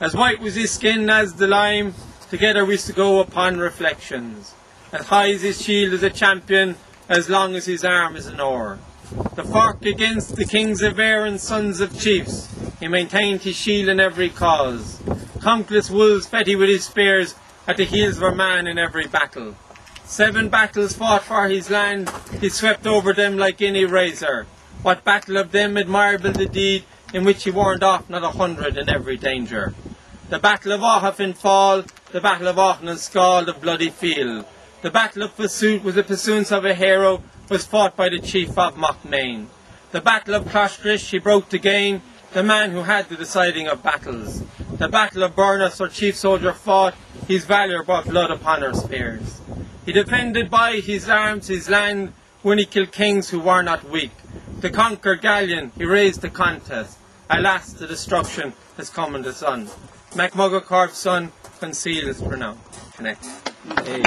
As white was his skin as the lime, together we used to go upon reflections. As high as his shield is a champion, as long as his arm is an oar. The fork against the kings of air and sons of chiefs, he maintained his shield in every cause. Countless wolves fed he with his spears, at the heels of a man in every battle. 7 battles fought for his land, he swept over them like any razor. What battle of them admirable the deed, in which he warned off not 100 in every danger. The battle of Áhaf in Fall, the battle of Áchan and Skáil, the bloody field. The battle of Pursuit was the pursuance of a hero, was fought by the chief of Mochmain. The battle of Clostrish he broke to gain, the man who had the deciding of battles. The battle of Burness, our chief soldier fought, his valour brought blood upon our spears. He defended by his arms his land, when he killed kings who were not weak. The conquered galleon, he raised the contest. Alas, the destruction has come in the sun. Mac Mogha Corb's son, conceal his renown. Connect. Hey.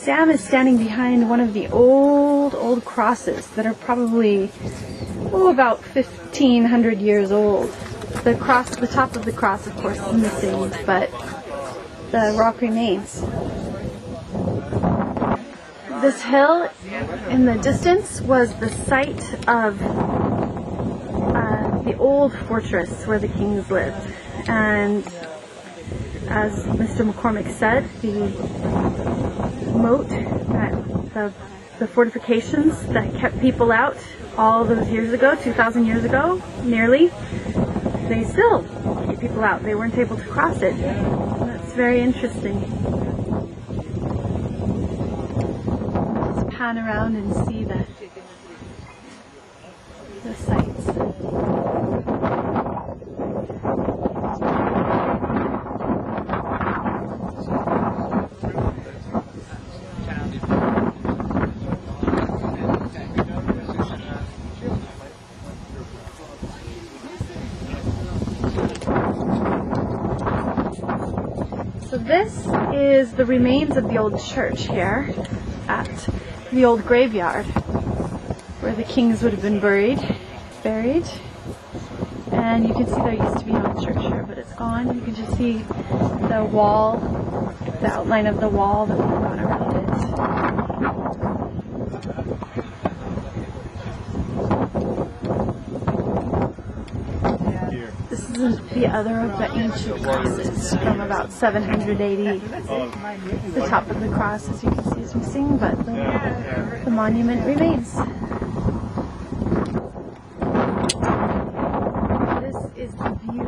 Sam is standing behind one of the old crosses that are probably about 1,500 years old. The cross, the top of the cross, of course, is missing, but the rock remains. This hill in the distance was the site of the old fortress where the kings lived, and as Mr. McCormick said, the moat, the fortifications that kept people out all those years ago, 2,000 years ago, nearly, they still keep people out. They weren't able to cross it. That's very interesting. Let's pan around and see the sights. This is the remains of the old church here at the old graveyard where the kings would have been buried. And you can see there used to be an old church here, but it's gone. You can just see the wall, the outline of the wall that went on around it. This is the other of the ancient crosses from about 700 AD. The top of the cross, as you can see, is missing, but the monument remains. This is the view.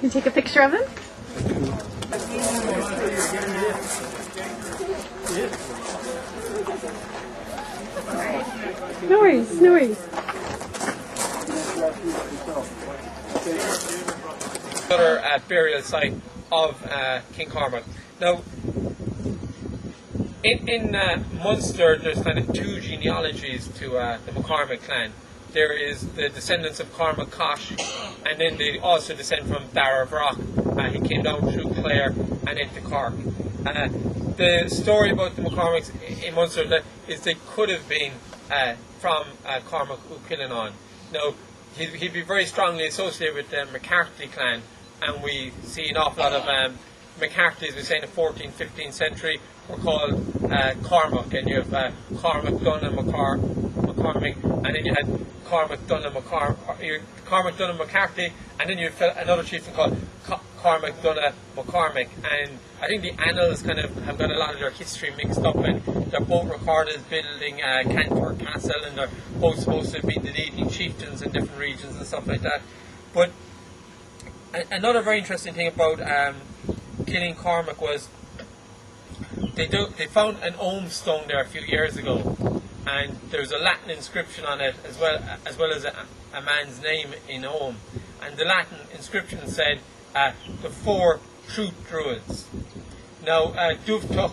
Can you take a picture of him? Right. No worries, no worries. Another burial site of King Cormac. Now, in Munster, there's kind of two genealogies to the McCormick clan. There is the descendants of Cormac Cosh, and then they also descend from Dara of Roth. He came down through Clare and into Cork. The story about the McCormicks in Munster is they could have been from Cormac U'Cilleann. Now, he'd be very strongly associated with the McCarthy clan, and we see an awful lot of McCarthys, we say in the 14th, 15th century, were called Cormac, and you have Cormac Dunn and McCormick, and then you had Cormac Dunn and McCarthy, and then you had another chieftain called Cormac Dunn and McCormick. And I think the annals kind of have got a lot of their history mixed up, and they're both recorded as building Cantor Castle, and they're both supposed to have been the leading chieftains in different regions and stuff like that. But another very interesting thing about Killeen Cormac was they found an Olm stone there a few years ago, and there was a Latin inscription on it as well as a man's name in Olm, and the Latin inscription said the four truth druids. Now Dubhtuc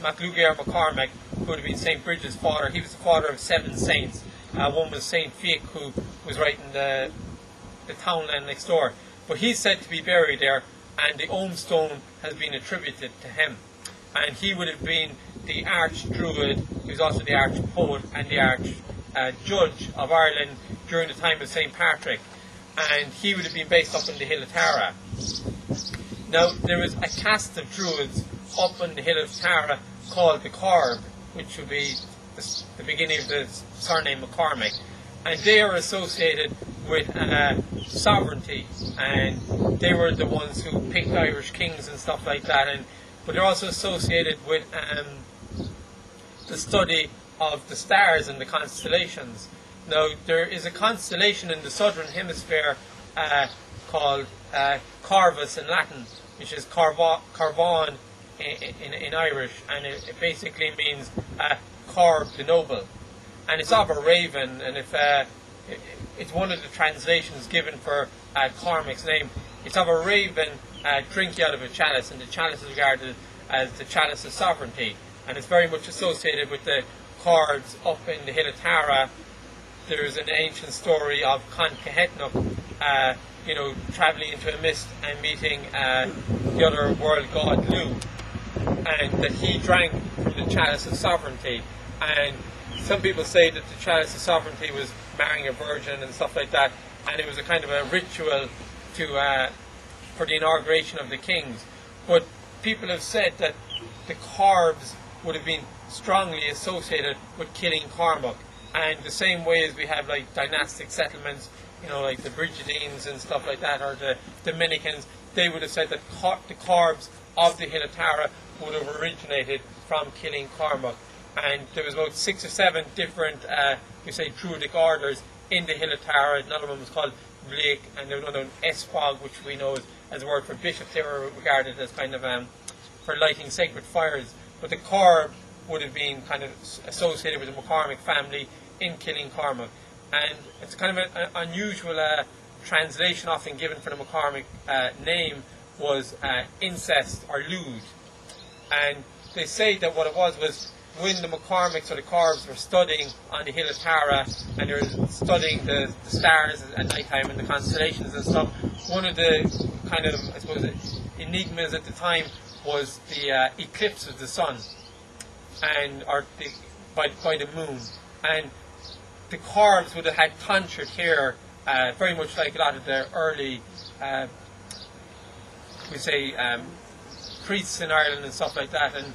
MacLugaire McCormack, who would have been St. Brigid's father, he was the father of 7 saints. One was St. Fiac, who was right in the townland next door, but he's said to be buried there, and the Olm stone has been attributed to him. And he would have been the archdruid, he was also the archpoet and the archjudge of Ireland during the time of St. Patrick. and he would have been based up on the hill of Tara. Now, there was a caste of Druids up on the hill of Tara called the Corb, which would be the beginning of the surname McCormick, and they are associated with sovereignty, and they were the ones who picked Irish kings and stuff like that, but they're also associated with the study of the stars and the constellations. Now, there is a constellation in the southern hemisphere called Corvus in Latin, which is Corvan in Irish, and it basically means Corb the Noble. And it's of a raven, and if it's one of the translations given for Cormac's name. It's of a raven drinking out of a chalice, and the chalice is regarded as the chalice of sovereignty, and it's very much associated with the Corbs up in the Hill of Tara. There is an ancient story of Con Cehetnach, travelling into a mist and meeting the other world god Lu, and that he drank from the chalice of sovereignty. And some people say that the chalice of sovereignty was marrying a virgin and stuff like that, and it was a kind of a ritual to for the inauguration of the kings. But people have said that the Corbs would have been strongly associated with killing Cormac, and the same way as we have like dynastic settlements, like the Brigidines and stuff like that, or the Dominicans, they would have said that the Corbs of the Hill of Tara would have originated from killing Cormac. And there was about 6 or 7 different, Druidic orders in the Hill of Tara. Another one was called Blake, and there was another one, Esbog, which we know as a word for bishops. They were regarded as kind of for lighting sacred fires. But the Corb would have been kind of associated with the McCormick family in killing Cormac. And it's kind of an unusual translation often given for the McCormick name was incest or lewd. And they say that what it was when the McCormicks or the Corbs were studying on the Hill of Tara, and they were studying the stars at night time and the constellations and stuff, one of the kind of, I suppose, enigmas at the time was the eclipse of the sun, and by the moon. And the Corbs would have had tonsured hair, very much like a lot of the early, priests in Ireland and stuff like that. And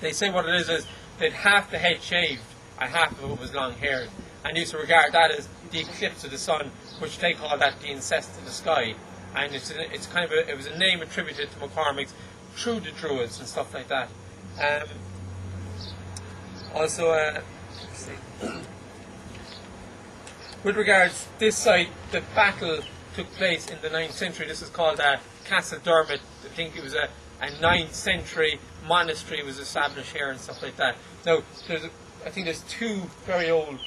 they say what it is they'd half the head shaved and half of it was long haired, and used to regard that as the eclipse of the sun, which they call that the incest of the sky. And it was a name attributed to McCormick's through the Druids and stuff like that. With regards this site, the battle took place in the 9th century. This is called Castle Dermot. I think it was a 9th century monastery was established here and stuff like that. Now, I think there's 2 very old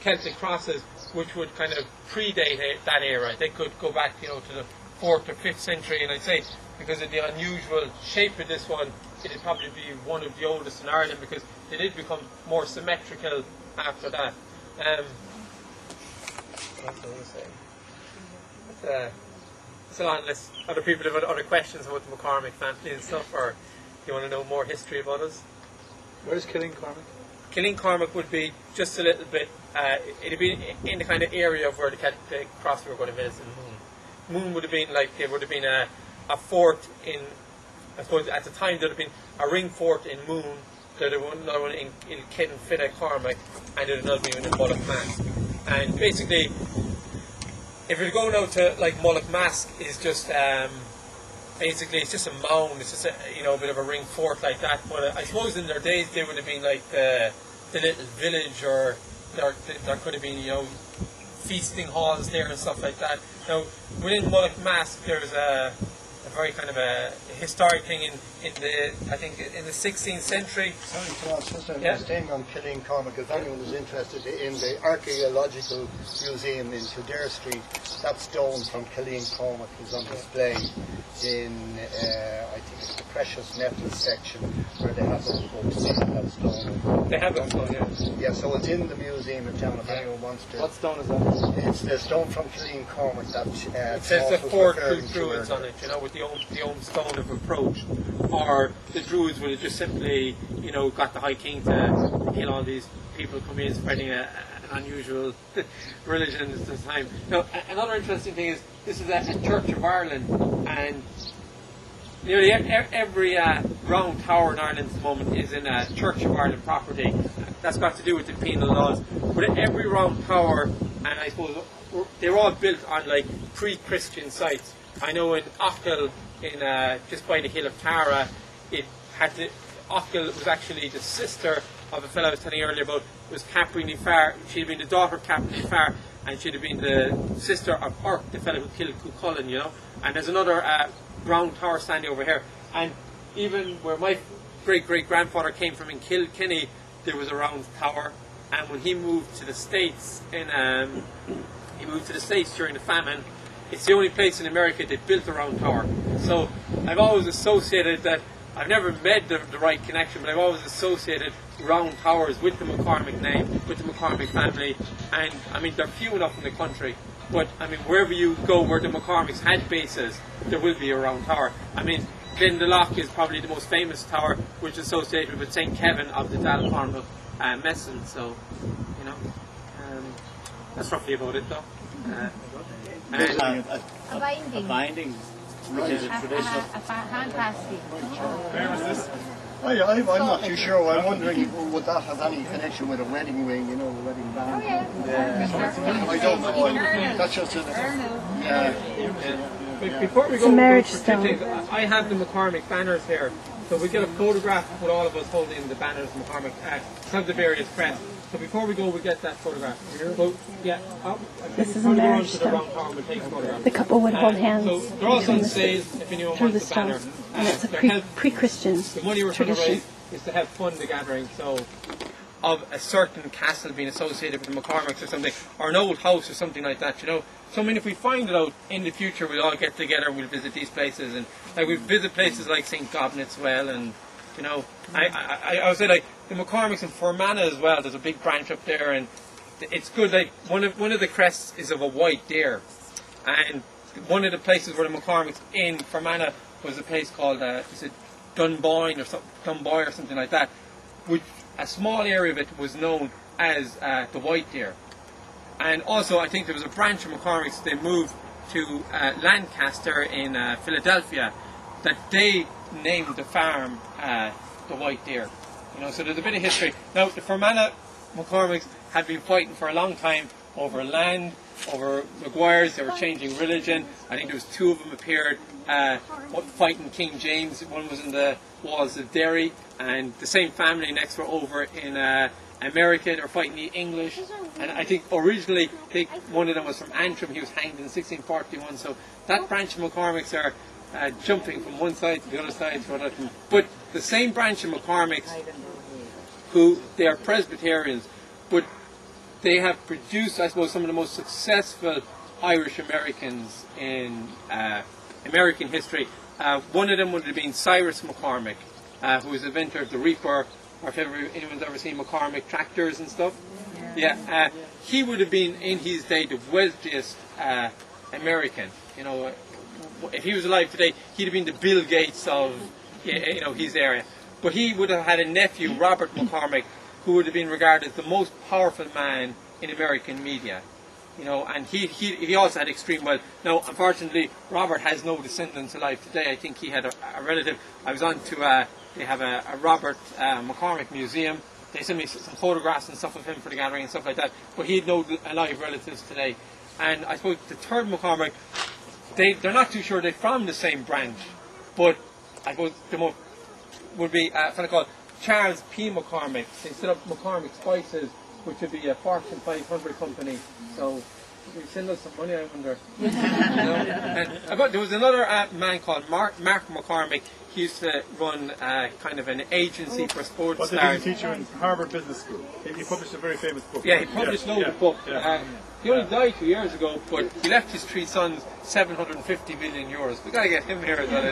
Celtic crosses which would kind of predate that era. They could go back, to the 4th or 5th century, and I'd say because of the unusual shape of this one, it'd probably be one of the oldest in Ireland because they did become more symmetrical after that. Unless other people have other questions about the McCormick family and stuff, or do you want to know more history about us? Where's Killing Cormac? Killing Cormac would be just a little bit, it'd be in the kind of area of where the cross we were going to visit. Moon would have been like, it would have been a fort in, I suppose at the time there would have been a ring fort in Moon, there would have another one in Kin Filla Cormac, and there would another one in Mullaigh Mask. And basically, if you're going out to like Mullaigh Mask, is just it's just a mound, it's just a bit of a ring fort like that. But I suppose in their days they would have been like the little village, or there could have been feasting halls there and stuff like that. Now within Mullaigh Mask there's a very kind of a historic thing in the 16th century. Sorry to ask, just staying on Killeen Cormac, if anyone is interested in the archaeological museum in Kildare Street, that stone from Killeen Cormac is on display in I think it's the precious metals section where they have those books in that stone. They have that stone, yeah. Yeah, so it's in the museum in town if anyone wants to. What stone is that? It's the stone from Killeen Cormac that it says the 4 Druids on it, with the old stone of approach, or the Druids would have just simply, got the High King to kill all these people coming in, spreading a unusual religion at this time. Now, another interesting thing is this is a Church of Ireland, and nearly every round tower in Ireland at the moment is in a Church of Ireland property. That's got to do with the penal laws. But every round tower, and I suppose they're all built on like pre-Christian sites. I know in Ochil, in just by the hill of Tara, Ochil was actually the sister of a fellow I was telling you earlier about, was Cairbre Nia Fer. She'd been the daughter of Cairbre Nia Fer, and she'd have been the sister of Urk, the fellow who killed Kilcullen, you know. And there's another round tower standing over here. And even where my great-great-grandfather came from in Kilkenny, there was a round tower. And when he moved to the States, during the famine, it's the only place in America they built a round tower. So I've always associated that, I've never made the right connection, but I've always associated round towers with the McCormick name, with the McCormick family. And I mean, they're few enough in the country, but I mean, wherever you go where the McCormicks had bases, there will be a round tower. I mean, Glendalough is probably the most famous tower, which is associated with St. Kevin of the Dál Cormaic Messon. So, you know, that's roughly about it though. A binding. Where was this? I'm not too sure. I'm wondering, would that have any connection with a wedding ring, you know, a wedding band? Oh, yeah. I don't know. That's just a... Yeah. Before we go, I have the McCormick banners here. So we get a photograph with all of us holding the banners of McCormick from the various press. So before we go, we get that photograph. So, yeah, this is a marriage stone. The couple would hold hands through the stone. And it's a pre-Christian tradition. The money we're trying to raise is to help fund the gathering. So, of a certain castle being associated with the McCormicks or something, or an old house or something like that, you know. So I mean, if we find it out in the future, we'll all get together, we'll visit these places, and like we visit places like St. Brigid's Well, and you know, I would say like the McCormicks in Fermanagh as well. There's a big branch up there, and it's good. Like one of the crests is of a white deer, and one of the places where the McCormicks in Fermanagh was a place called is it Dunboyne or something, Dunboy or something like that, which a small area of it was known as the White Deer. And also I think there was a branch of McCormick's, they moved to Lancaster in Philadelphia, that they named the farm the White Deer. You know, so there's a bit of history. Now the Fermanagh McCormick's had been fighting for a long time over land, over Maguires. They were changing religion. I think there was two of them appeared fighting King James. One was in the walls of Derry, and the same family next were over in America. They were fighting the English, and I think originally one of them was from Antrim. He was hanged in 1641. So that branch of McCormick's are jumping from one side to the other side to another. But the same branch of McCormick's, who they are Presbyterians, but they have produced, I suppose, some of the most successful Irish Americans in American history. One of them would have been Cyrus McCormick, who was the inventor of the Reaper, or if anyone's ever seen McCormick tractors and stuff. Yeah. He would have been, in his day, the wealthiest American. You know, if he was alive today, he'd have been the Bill Gates of, you know, his area. But he would have had a nephew, Robert McCormick, who would have been regarded as the most powerful man in American media, you know, and he also had extreme wealth. Now, unfortunately, Robert has no descendants alive today. I think he had a relative. I was on to they have a Robert McCormick museum. They sent me some photographs and stuff of him for the gathering and stuff like that. But he had no alive relatives today. And I suppose the third McCormick, they're not too sure they're from the same branch, but I suppose the most would be a fellow called Charles P. McCormick. They set up McCormick Spices, which would be a Fortune 500 company. So, we send us some money, I wonder. You know? And there was another man called Mark McCormick. He used to run kind of an agency for sports stars. Well, he was a teacher in Harvard Business School. He published a very famous book. Yeah, he published loads of books. He only died 2 years ago, but he left his three sons €750 million. We've got to get him here as well,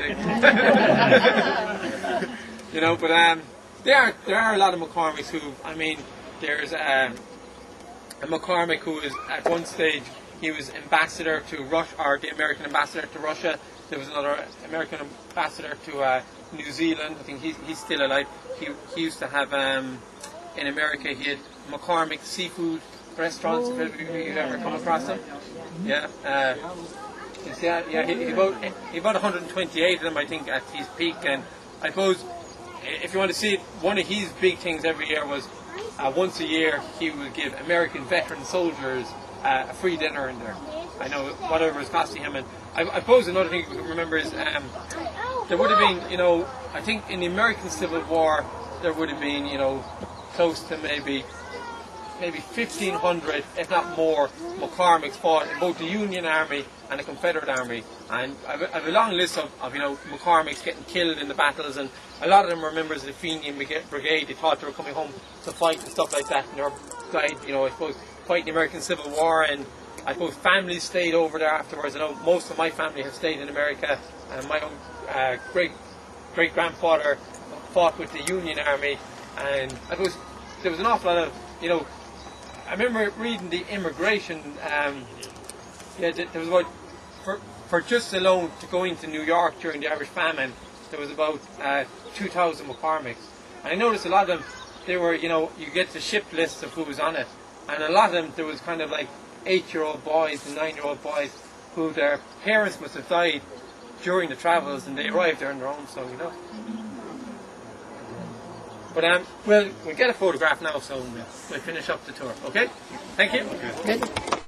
I think. You know, but... There are a lot of McCormicks who, I mean, there's a McCormick who was at one stage, he was ambassador to Russia, or the American ambassador to Russia. There was another American ambassador to New Zealand. I think he's still alive. He used to have, in America, he had McCormick Seafood restaurants if you've ever come across them. Yeah. He bought 128 of them, I think, at his peak. And I suppose, if you want to see it, one of his big things every year was once a year he would give American veteran soldiers a free dinner in there. I know whatever was costing him. And I suppose another thing you remember is there would have been, you know, I think in the American Civil War there would have been, you know, close to maybe 1,500, if not more, McCormicks fought in both the Union Army and the Confederate Army. And I've a long list of you know, McCormicks getting killed in the battles, and a lot of them were members of the Fine Gael Brigade. They thought they were coming home to fight and stuff like that, and they died, you know, I suppose, fighting the American Civil War. And I suppose families stayed over there afterwards. I know most of my family have stayed in America, and my own great-grandfather fought with the Union Army. And I suppose there was an awful lot of, you know, I remember reading the immigration, there was about, for just alone to go into New York during the Irish famine, there was about 2,000 McCormicks. And I noticed a lot of them, they were, you know, you get the ship list of who was on it. And a lot of them, there was kind of like 8-year-old boys and 9-year-old boys who their parents must have died during the travels, and they arrived there on their own, so, you know. But we'll get a photograph now, so we'll finish up the tour, okay? Thank you. Okay.